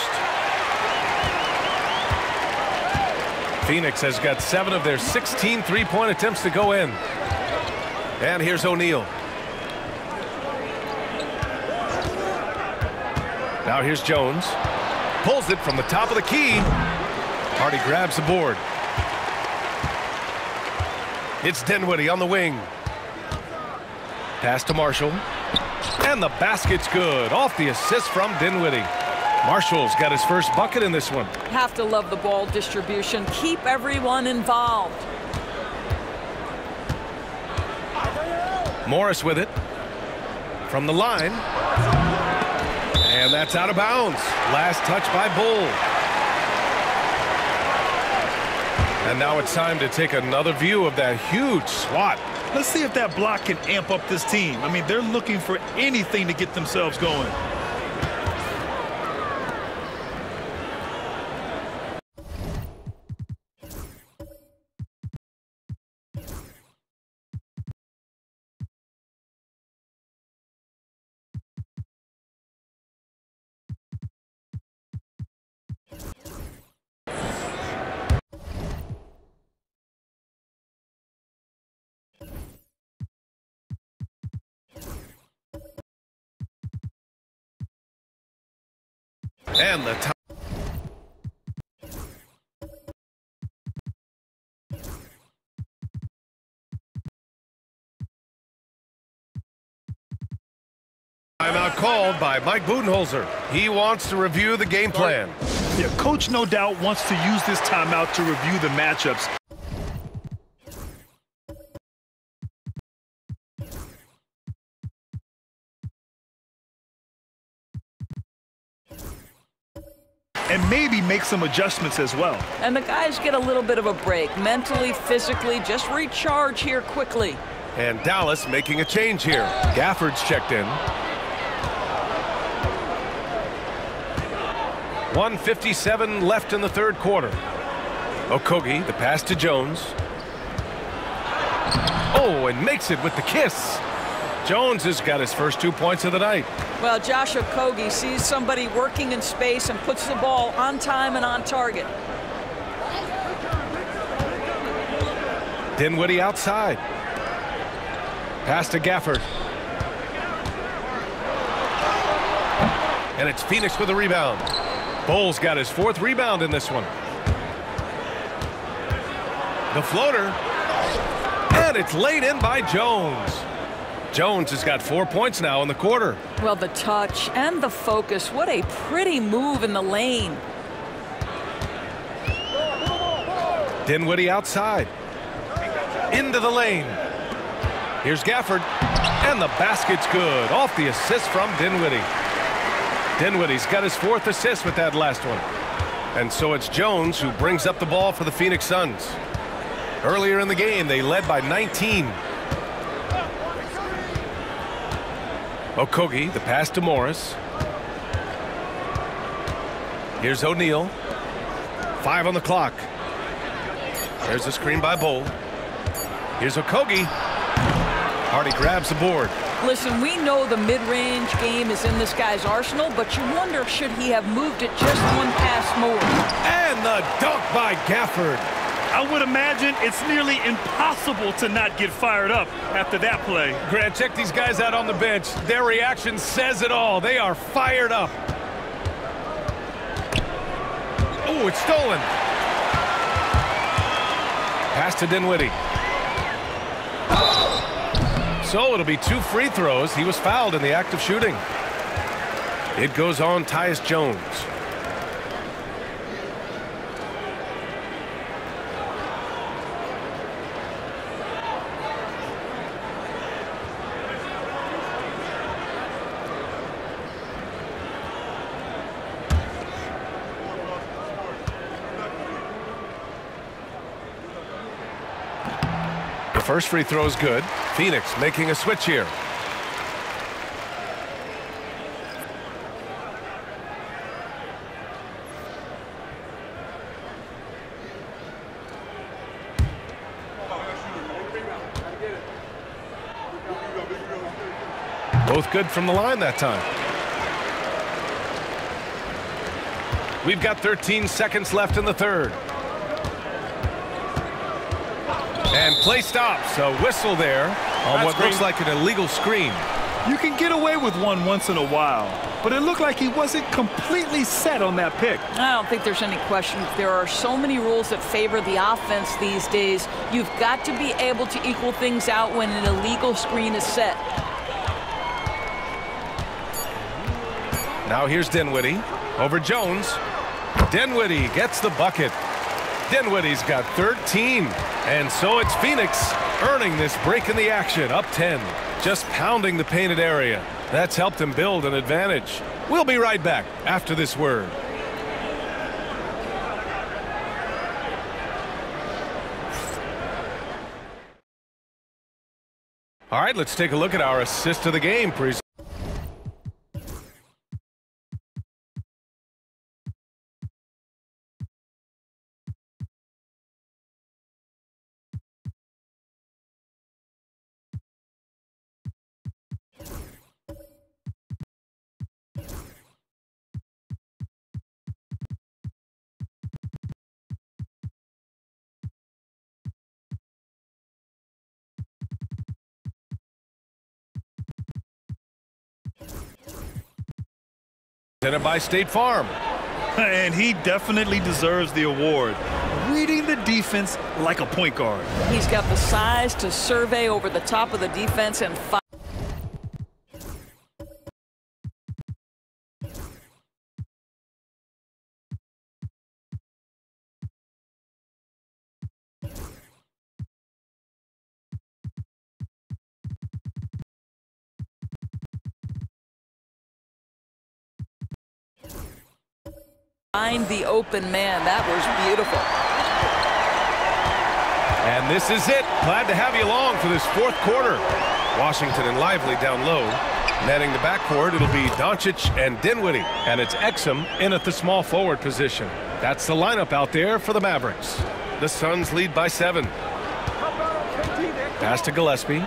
Phoenix has got seven of their sixteen three-point attempts to go in. And here's O'Neal. Now here's Jones. Pulls it from the top of the key. Hardy grabs the board. It's Dinwiddie on the wing. Pass to Marshall. And the basket's good. Off the assist from Dinwiddie. Marshall's got his first bucket in this one. Have to love the ball distribution. Keep everyone involved. Morris with it. From the line. And that's out of bounds. Last touch by Bol. And now it's time to take another view of that huge swat. Let's see if that block can amp up this team. I mean, they're looking for anything to get themselves going. And the time. Timeout called by Mike Budenholzer. He wants to review the game plan. Yeah, coach no doubt wants to use this timeout to review the matchups. And maybe make some adjustments as well. And the guys get a little bit of a break, mentally, physically, just recharge here quickly. And Dallas making a change here. Gafford's checked in. one fifty-seven left in the third quarter. Okogie, the pass to Jones. Oh, and makes it with the kiss. Jones has got his first two points of the night. Well, Josh Okogie sees somebody working in space and puts the ball on time and on target. Dinwiddie outside. Pass to Gafford. And it's Phoenix with a rebound. Bol's got his fourth rebound in this one. The floater. And it's laid in by Jones. Jones has got four points now in the quarter. Well, the touch and the focus. What a pretty move in the lane. Dinwiddie outside. Into the lane. Here's Gafford. And the basket's good. Off the assist from Dinwiddie. Dinwiddie's got his fourth assist with that last one. And so it's Jones who brings up the ball for the Phoenix Suns. Earlier in the game, they led by nineteen. Okogie, the pass to Morris. Here's O'Neal. Five on the clock. There's the screen by Bol. Here's Okogie. Hardy grabs the board. Listen, we know the mid-range game is in this guy's arsenal, but you wonder should he have moved it just one pass more. And the dunk by Gafford. I would imagine it's nearly impossible to not get fired up after that play. Grant, check these guys out on the bench. Their reaction says it all. They are fired up. Oh, it's stolen. Pass to Dinwiddie. So it'll be two free throws. He was fouled in the act of shooting. It goes on Tyus Jones. First free throw is good. Phoenix making a switch here. Both good from the line that time. We've got thirteen seconds left in the third. And play stops. A whistle there on what looks like an illegal screen. You can get away with one once in a while, but it looked like he wasn't completely set on that pick. I don't think there's any question. There are so many rules that favor the offense these days. You've got to be able to equal things out when an illegal screen is set. Now here's Dinwiddie over Jones. Dinwiddie gets the bucket. Dinwiddie's got thirteen, and so it's Phoenix earning this break in the action, up ten, just pounding the painted area. That's helped him build an advantage. We'll be right back after this word. All right, let's take a look at our assist of the game presentation. By State Farm. And he definitely deserves the award. Reading the defense like a point guard. He's got the size to survey over the top of the defense and fight. Find the open man. That was beautiful. And this is it. Glad to have you along for this fourth quarter. Washington and Lively down low. Netting the backcourt, it'll be Doncic and Dinwiddie. And it's Exum in at the small forward position. That's the lineup out there for the Mavericks. The Suns lead by seven. Pass to Gillespie.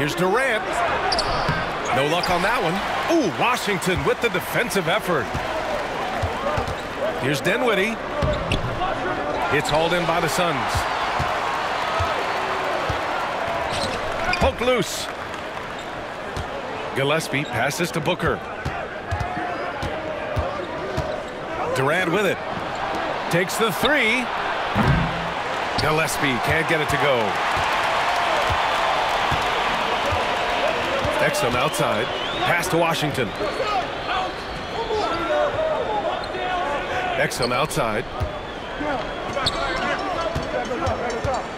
Here's Durant. No luck on that one. Ooh, Washington with the defensive effort. Here's Dinwiddie. It's hauled in by the Suns. Poke loose. Gillespie passes to Booker. Durant with it. Takes the three. Gillespie can't get it to go. Exum outside. Pass to Washington. Exum outside.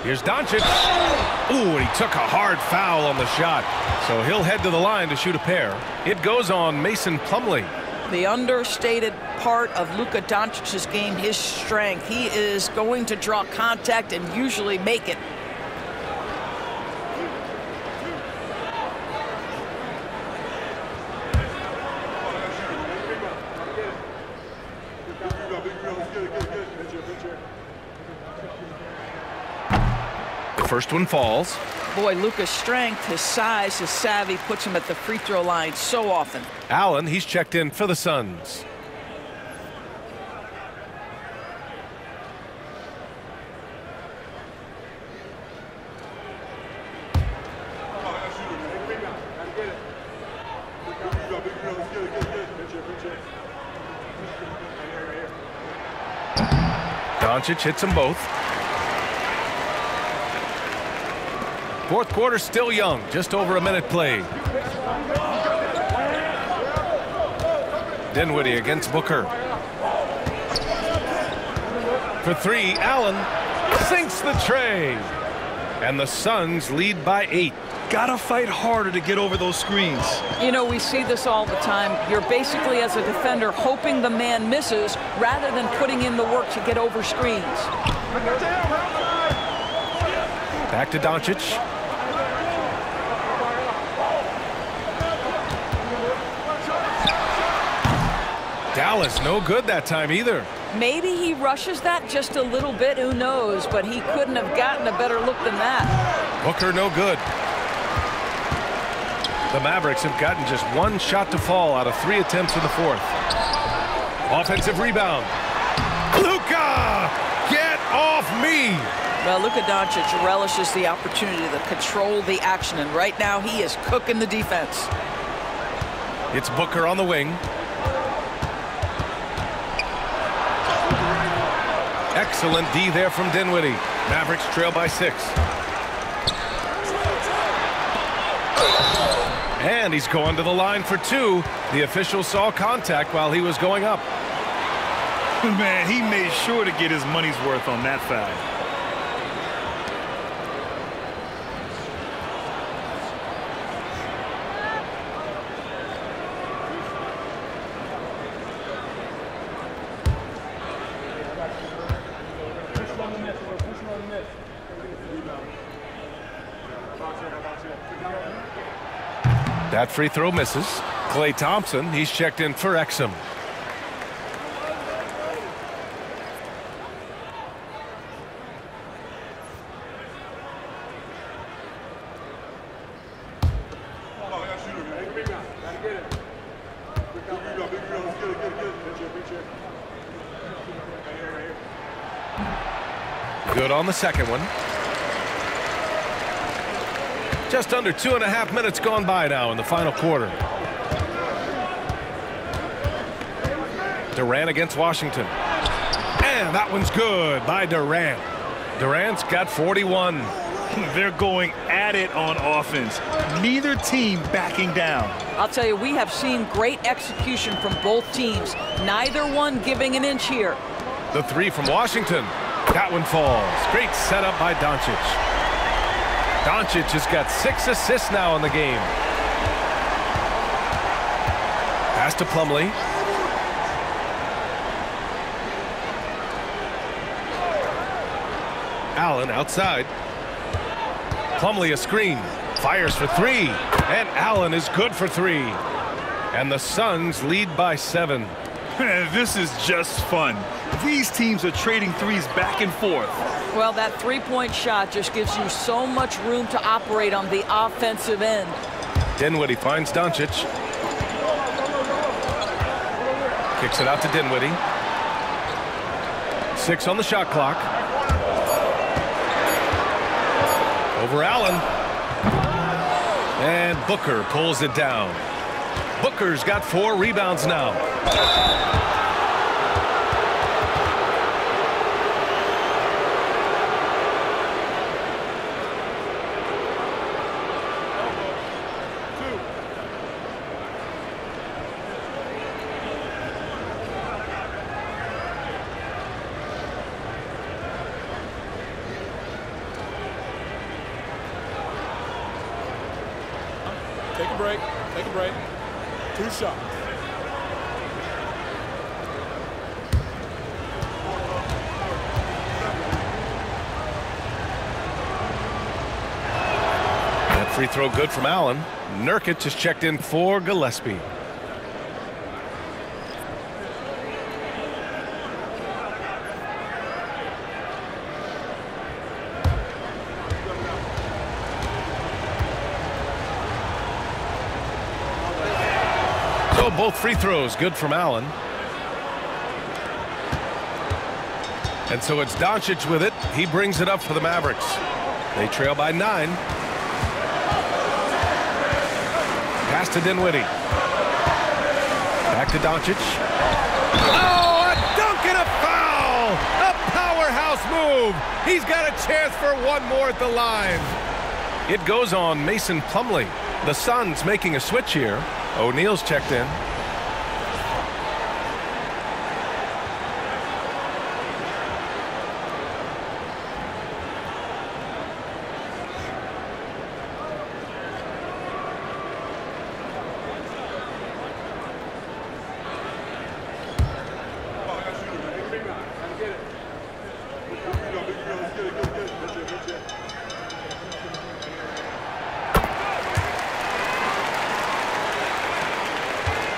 Here's Doncic. Ooh, and he took a hard foul on the shot. So he'll head to the line to shoot a pair. It goes on Mason Plumlee. The understated part of Luka Doncic's game, his strength. He is going to draw contact and usually make it. First one falls. Boy, Luka's strength, his size, his savvy puts him at the free throw line so often. Allen, he's checked in for the Suns. Doncic hits them both. Fourth quarter still young, just over a minute played. Dinwiddie against Booker. For three, Allen sinks the tray. And the Suns lead by eight. Gotta fight harder to get over those screens. You know, we see this all the time. You're basically, as a defender, hoping the man misses rather than putting in the work to get over screens. Back to Doncic. Dallas, no good that time either. Maybe he rushes that just a little bit, who knows, but he couldn't have gotten a better look than that. Booker, no good. The Mavericks have gotten just one shot to fall out of three attempts in the fourth. Offensive rebound. Luka! Get off me! Well, Luka Doncic relishes the opportunity to control the action, and right now he is cooking the defense. It's Booker on the wing. Excellent D there from Dinwiddie. Mavericks trail by six. And he's going to the line for two. The official saw contact while he was going up. Man, he made sure to get his money's worth on that foul. That free throw misses. Klay Thompson, he's checked in for Exum. Good on the second one. Just under two and a half minutes gone by now in the final quarter. Durant against Washington. And that one's good by Durant. Durant's got forty-one. They're going at it on offense. Neither team backing down. I'll tell you, we have seen great execution from both teams. Neither one giving an inch here. The three from Washington. That one falls. Great setup by Doncic. Doncic has got six assists now in the game. Pass to Plumlee. Allen outside. Plumlee a screen. Fires for three. And Allen is good for three. And the Suns lead by seven. This is just fun. These teams are trading threes back and forth. Well, that three-point shot just gives you so much room to operate on the offensive end. Dinwiddie finds Doncic. Kicks it out to Dinwiddie. Six on the shot clock. Over Allen. And Booker pulls it down. Booker's got four rebounds now. Take a break. Take a break. Two shots. That free throw good from Allen. Nurkic just checked in for Gillespie. Both free throws good from Allen. And so it's Doncic with it. He brings it up for the Mavericks. They trail by nine. Pass to Dinwiddie. Back to Doncic. Oh, a dunk and a foul! A powerhouse move! He's got a chance for one more at the line. It goes on Mason Plumlee. The Suns making a switch here. O'Neal's checked in.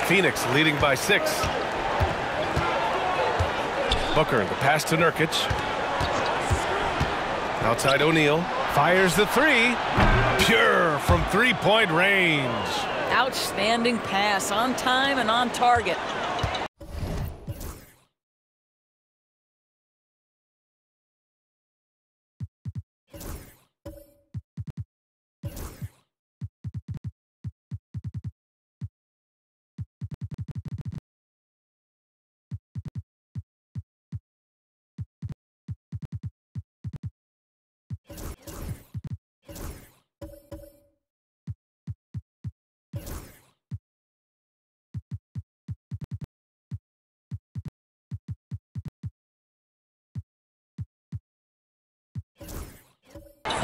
Phoenix leading by six. Booker, the pass to Nurkic. Outside O'Neal. Fires the three. Pure from three-point range. Outstanding pass on time and on target.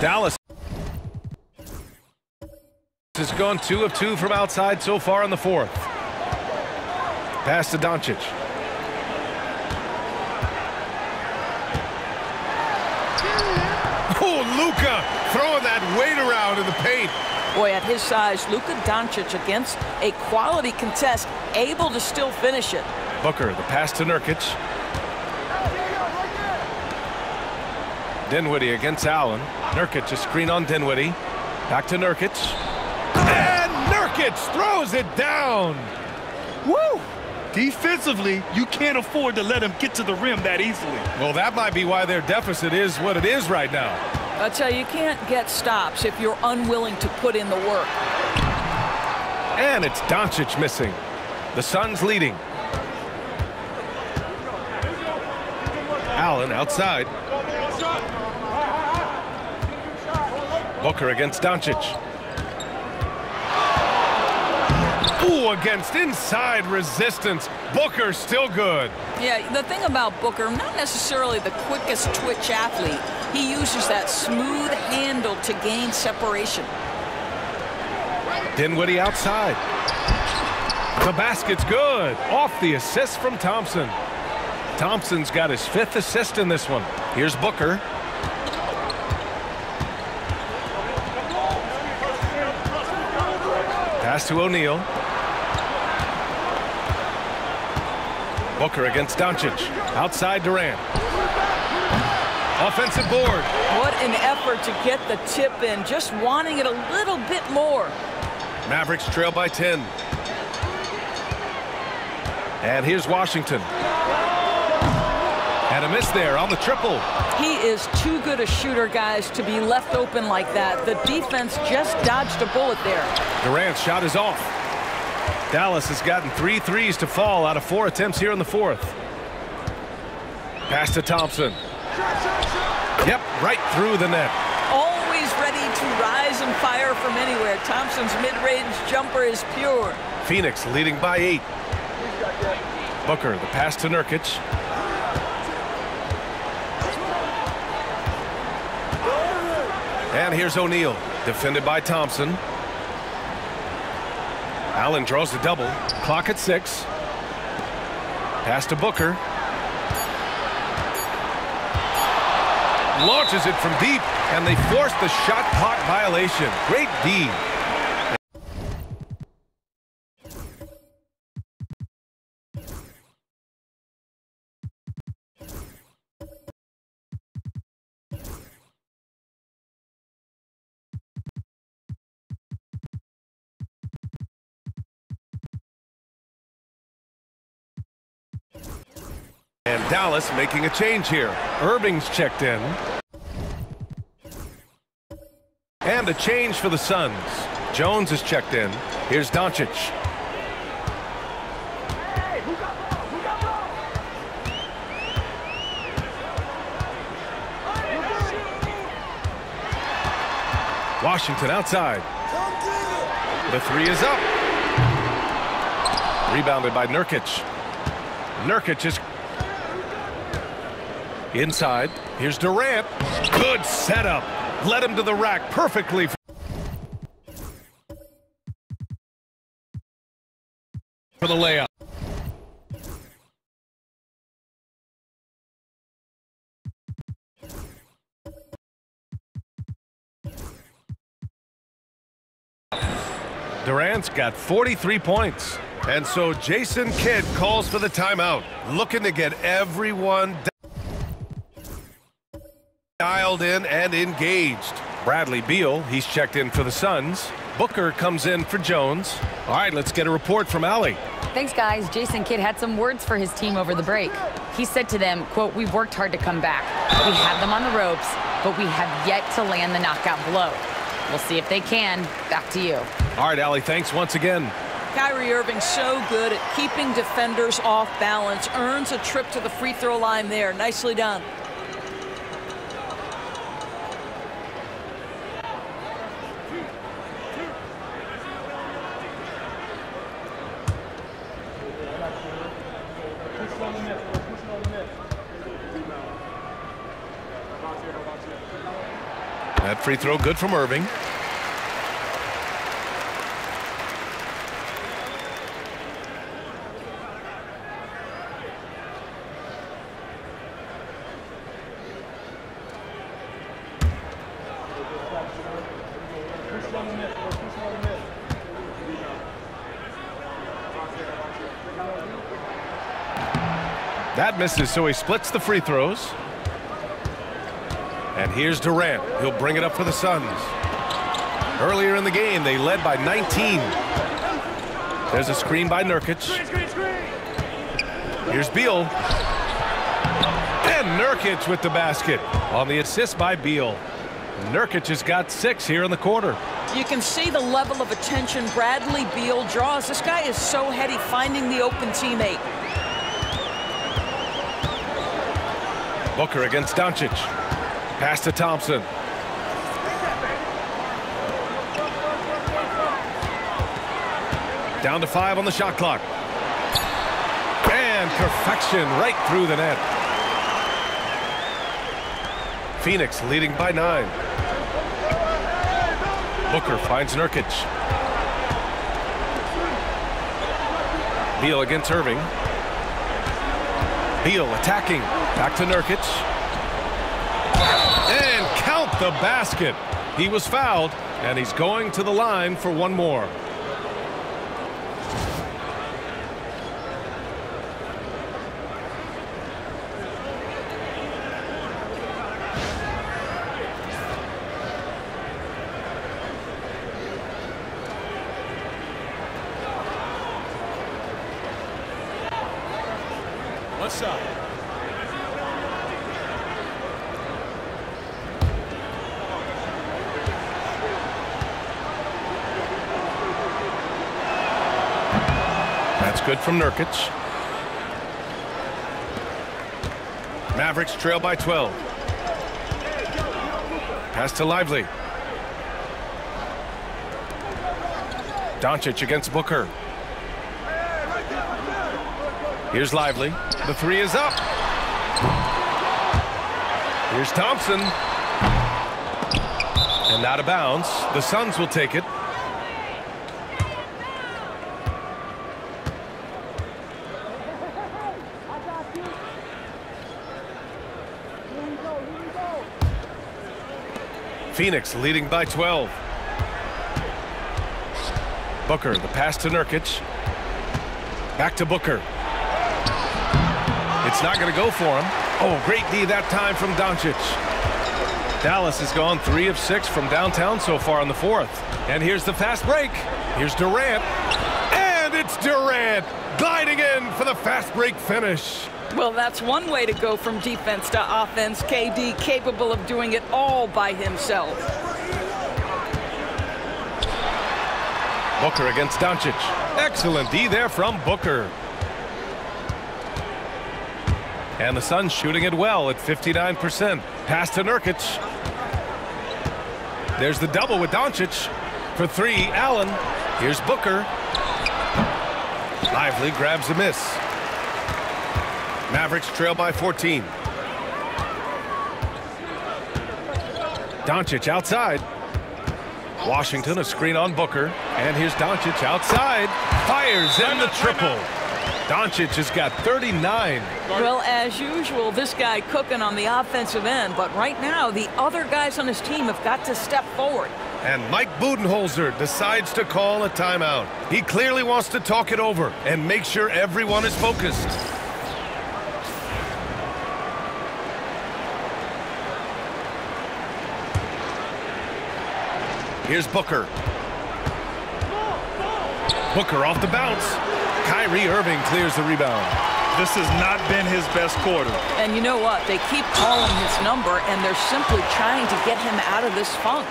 Dallas has gone two of two from outside so far in the fourth. Pass to Doncic. Oh, Luka throwing that weight around in the paint. Boy, at his size, Luka Doncic against a quality contest, able to still finish it. Booker, the pass to Nurkic. Dinwiddie against Allen. Nurkic, a screen on Dinwiddie. Back to Nurkic. And Nurkic throws it down. Woo! Defensively, you can't afford to let him get to the rim that easily. Well, that might be why their deficit is what it is right now. I'll tell you, you can't get stops if you're unwilling to put in the work. And it's Doncic missing. The Suns leading. Allen outside. Booker against Doncic. Ooh, against inside resistance. Booker still good. Yeah, the thing about Booker, not necessarily the quickest twitch athlete. He uses that smooth handle to gain separation. Dinwiddie outside. The basket's good. Off the assist from Thompson. Thompson's got his fifth assist in this one. Here's Booker. Pass to O'Neal. Booker against Doncic. Outside Durant. Offensive board. What an effort to get the tip in. Just wanting it a little bit more. Mavericks trail by ten. And here's Washington. And a miss there on the triple. He is too good a shooter, guys, to be left open like that. The defense just dodged a bullet there. Durant's shot is off. Dallas has gotten three threes to fall out of four attempts here in the fourth. Pass to Thompson. Yep, right through the net. Always ready to rise and fire from anywhere. Thompson's mid-range jumper is pure. Phoenix leading by eight. Booker, the pass to Nurkic. And here's O'Neal, defended by Thompson. Allen draws the double. Clock at six. Pass to Booker. Launches it from deep, and they force the shot clock violation. Great D. And Dallas making a change here. Irving's checked in. And a change for the Suns. Jones is checked in. Here's Doncic. Hey, who got ball? Who got ball? Washington outside. The three is up. Rebounded by Nurkic. Nurkic is... inside. Here's Durant. Good setup. Led him to the rack perfectly. For the layup. Durant's got forty-three points. And so Jason Kidd calls for the timeout, looking to get everyone down. Dialed in and engaged. Bradley Beal, he's checked in for the Suns. Booker comes in for Jones. All right, let's get a report from Allie. Thanks, guys. Jason Kidd had some words for his team over the break. He said to them, quote, "We've worked hard to come back. We have them on the ropes, but we have yet to land the knockout blow. We'll see if they can." Back to you. All right, Allie, thanks once again. Kyrie Irving so good at keeping defenders off balance. Earns a trip to the free throw line there. Nicely done. That free throw good from Irving. That misses, so he splits the free throws. And here's Durant. He'll bring it up for the Suns. Earlier in the game, they led by nineteen. There's a screen by Nurkic. Here's Beal. And Nurkic with the basket. On the assist by Beal. Nurkic has got six here in the quarter. You can see the level of attention Bradley Beal draws. This guy is so heady, finding the open teammate. Booker against Doncic. Pass to Thompson. Down to five on the shot clock. And perfection right through the net. Phoenix leading by nine. Booker finds Nurkic. Beal against Irving. Beal attacking. Back to Nurkic. And count the basket. He was fouled, and he's going to the line for one more. What's up? Good from Nurkic. Mavericks trail by twelve. Pass to Lively. Doncic against Booker. Here's Lively. The three is up. Here's Thompson. And out of bounds. The Suns will take it. Phoenix leading by twelve. Booker, the pass to Nurkic. Back to Booker. It's not going to go for him. Oh, great D that time from Doncic. Dallas has gone three of six from downtown so far in the fourth. And here's the fast break. Here's Durant. And it's Durant gliding in for the fast break finish. Well, that's one way to go from defense to offense. K D capable of doing it all by himself. Booker against Doncic. Excellent D there from Booker. And the Suns shooting it well at fifty-nine percent. Pass to Nurkic. There's the double with Doncic. For three, Allen. Here's Booker. Lively grabs a miss. Mavericks trail by fourteen. Doncic outside. Washington, a screen on Booker. And here's Doncic outside. Fires in the triple. Doncic has got thirty-nine. Well, as usual, this guy cooking on the offensive end, but right now the other guys on his team have got to step forward. And Mike Budenholzer decides to call a timeout. He clearly wants to talk it over and make sure everyone is focused. Here's Booker. Booker off the bounce. Kyrie Irving clears the rebound. This has not been his best quarter. And you know what? They keep calling his number, and they're simply trying to get him out of this funk.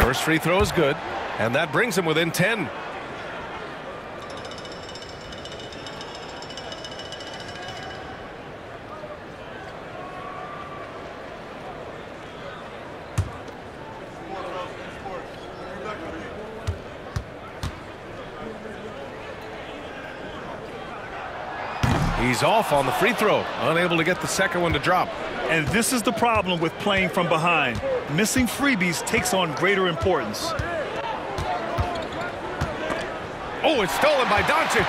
First free throw is good, and that brings him within ten. He's off on the free throw, unable to get the second one to drop. And this is the problem with playing from behind. Missing freebies takes on greater importance. Oh, it's stolen by Doncic.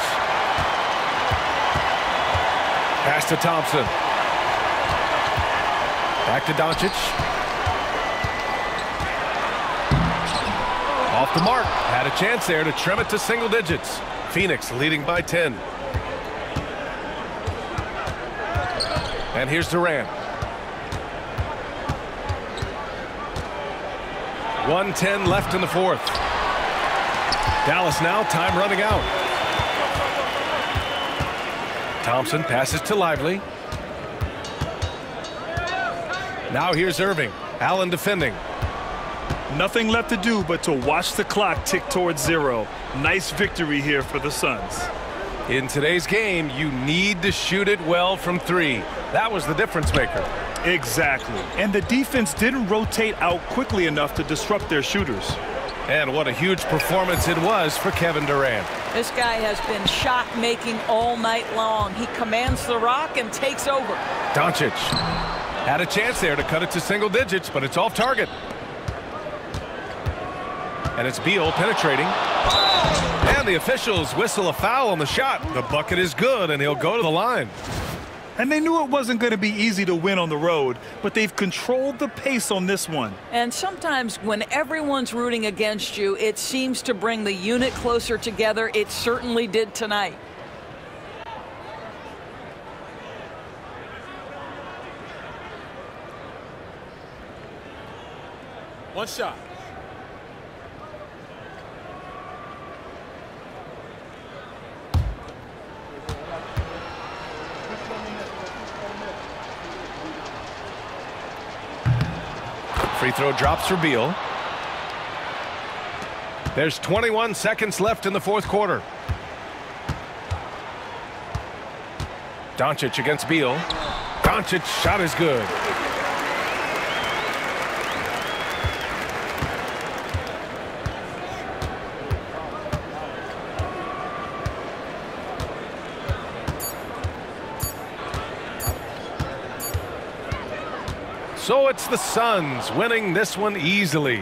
Pass to Thompson. Back to Doncic. Off the mark. Had a chance there to trim it to single digits. Phoenix leading by ten. And here's Durant. one ten left in the fourth. Dallas now, time running out. Thompson passes to Lively. Now here's Irving. Allen defending. Nothing left to do but to watch the clock tick towards zero. Nice victory here for the Suns. In today's game, you need to shoot it well from three. That was the difference maker. Exactly. And the defense didn't rotate out quickly enough to disrupt their shooters. And what a huge performance it was for Kevin Durant. This guy has been shot-making all night long. He commands the rock and takes over. Doncic had a chance there to cut it to single digits, but it's off target. And it's Beal penetrating. And the officials whistle a foul on the shot. The bucket is good, and he'll go to the line. And they knew it wasn't going to be easy to win on the road, but they've controlled the pace on this one. And sometimes when everyone's rooting against you, it seems to bring the unit closer together. It certainly did tonight. One shot. Free throw drops for Beal. There's twenty-one seconds left in the fourth quarter. Doncic against Beal. Doncic's shot is good. So it's the Suns winning this one easily.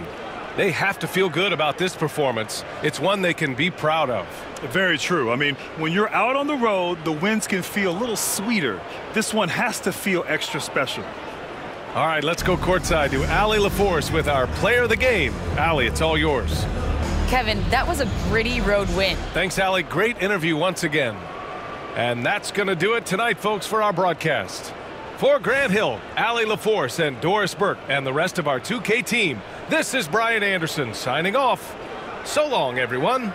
They have to feel good about this performance. It's one they can be proud of. Very true. I mean, when you're out on the road, the wins can feel a little sweeter. This one has to feel extra special. All right, let's go courtside to Allie LaForce with our player of the game. Allie, it's all yours. Kevin, that was a gritty road win. Thanks, Allie. Great interview once again. And that's going to do it tonight, folks, for our broadcast. For Grant Hill, Allie LaForce, and Doris Burke, and the rest of our two K team, this is Brian Anderson signing off. So long, everyone.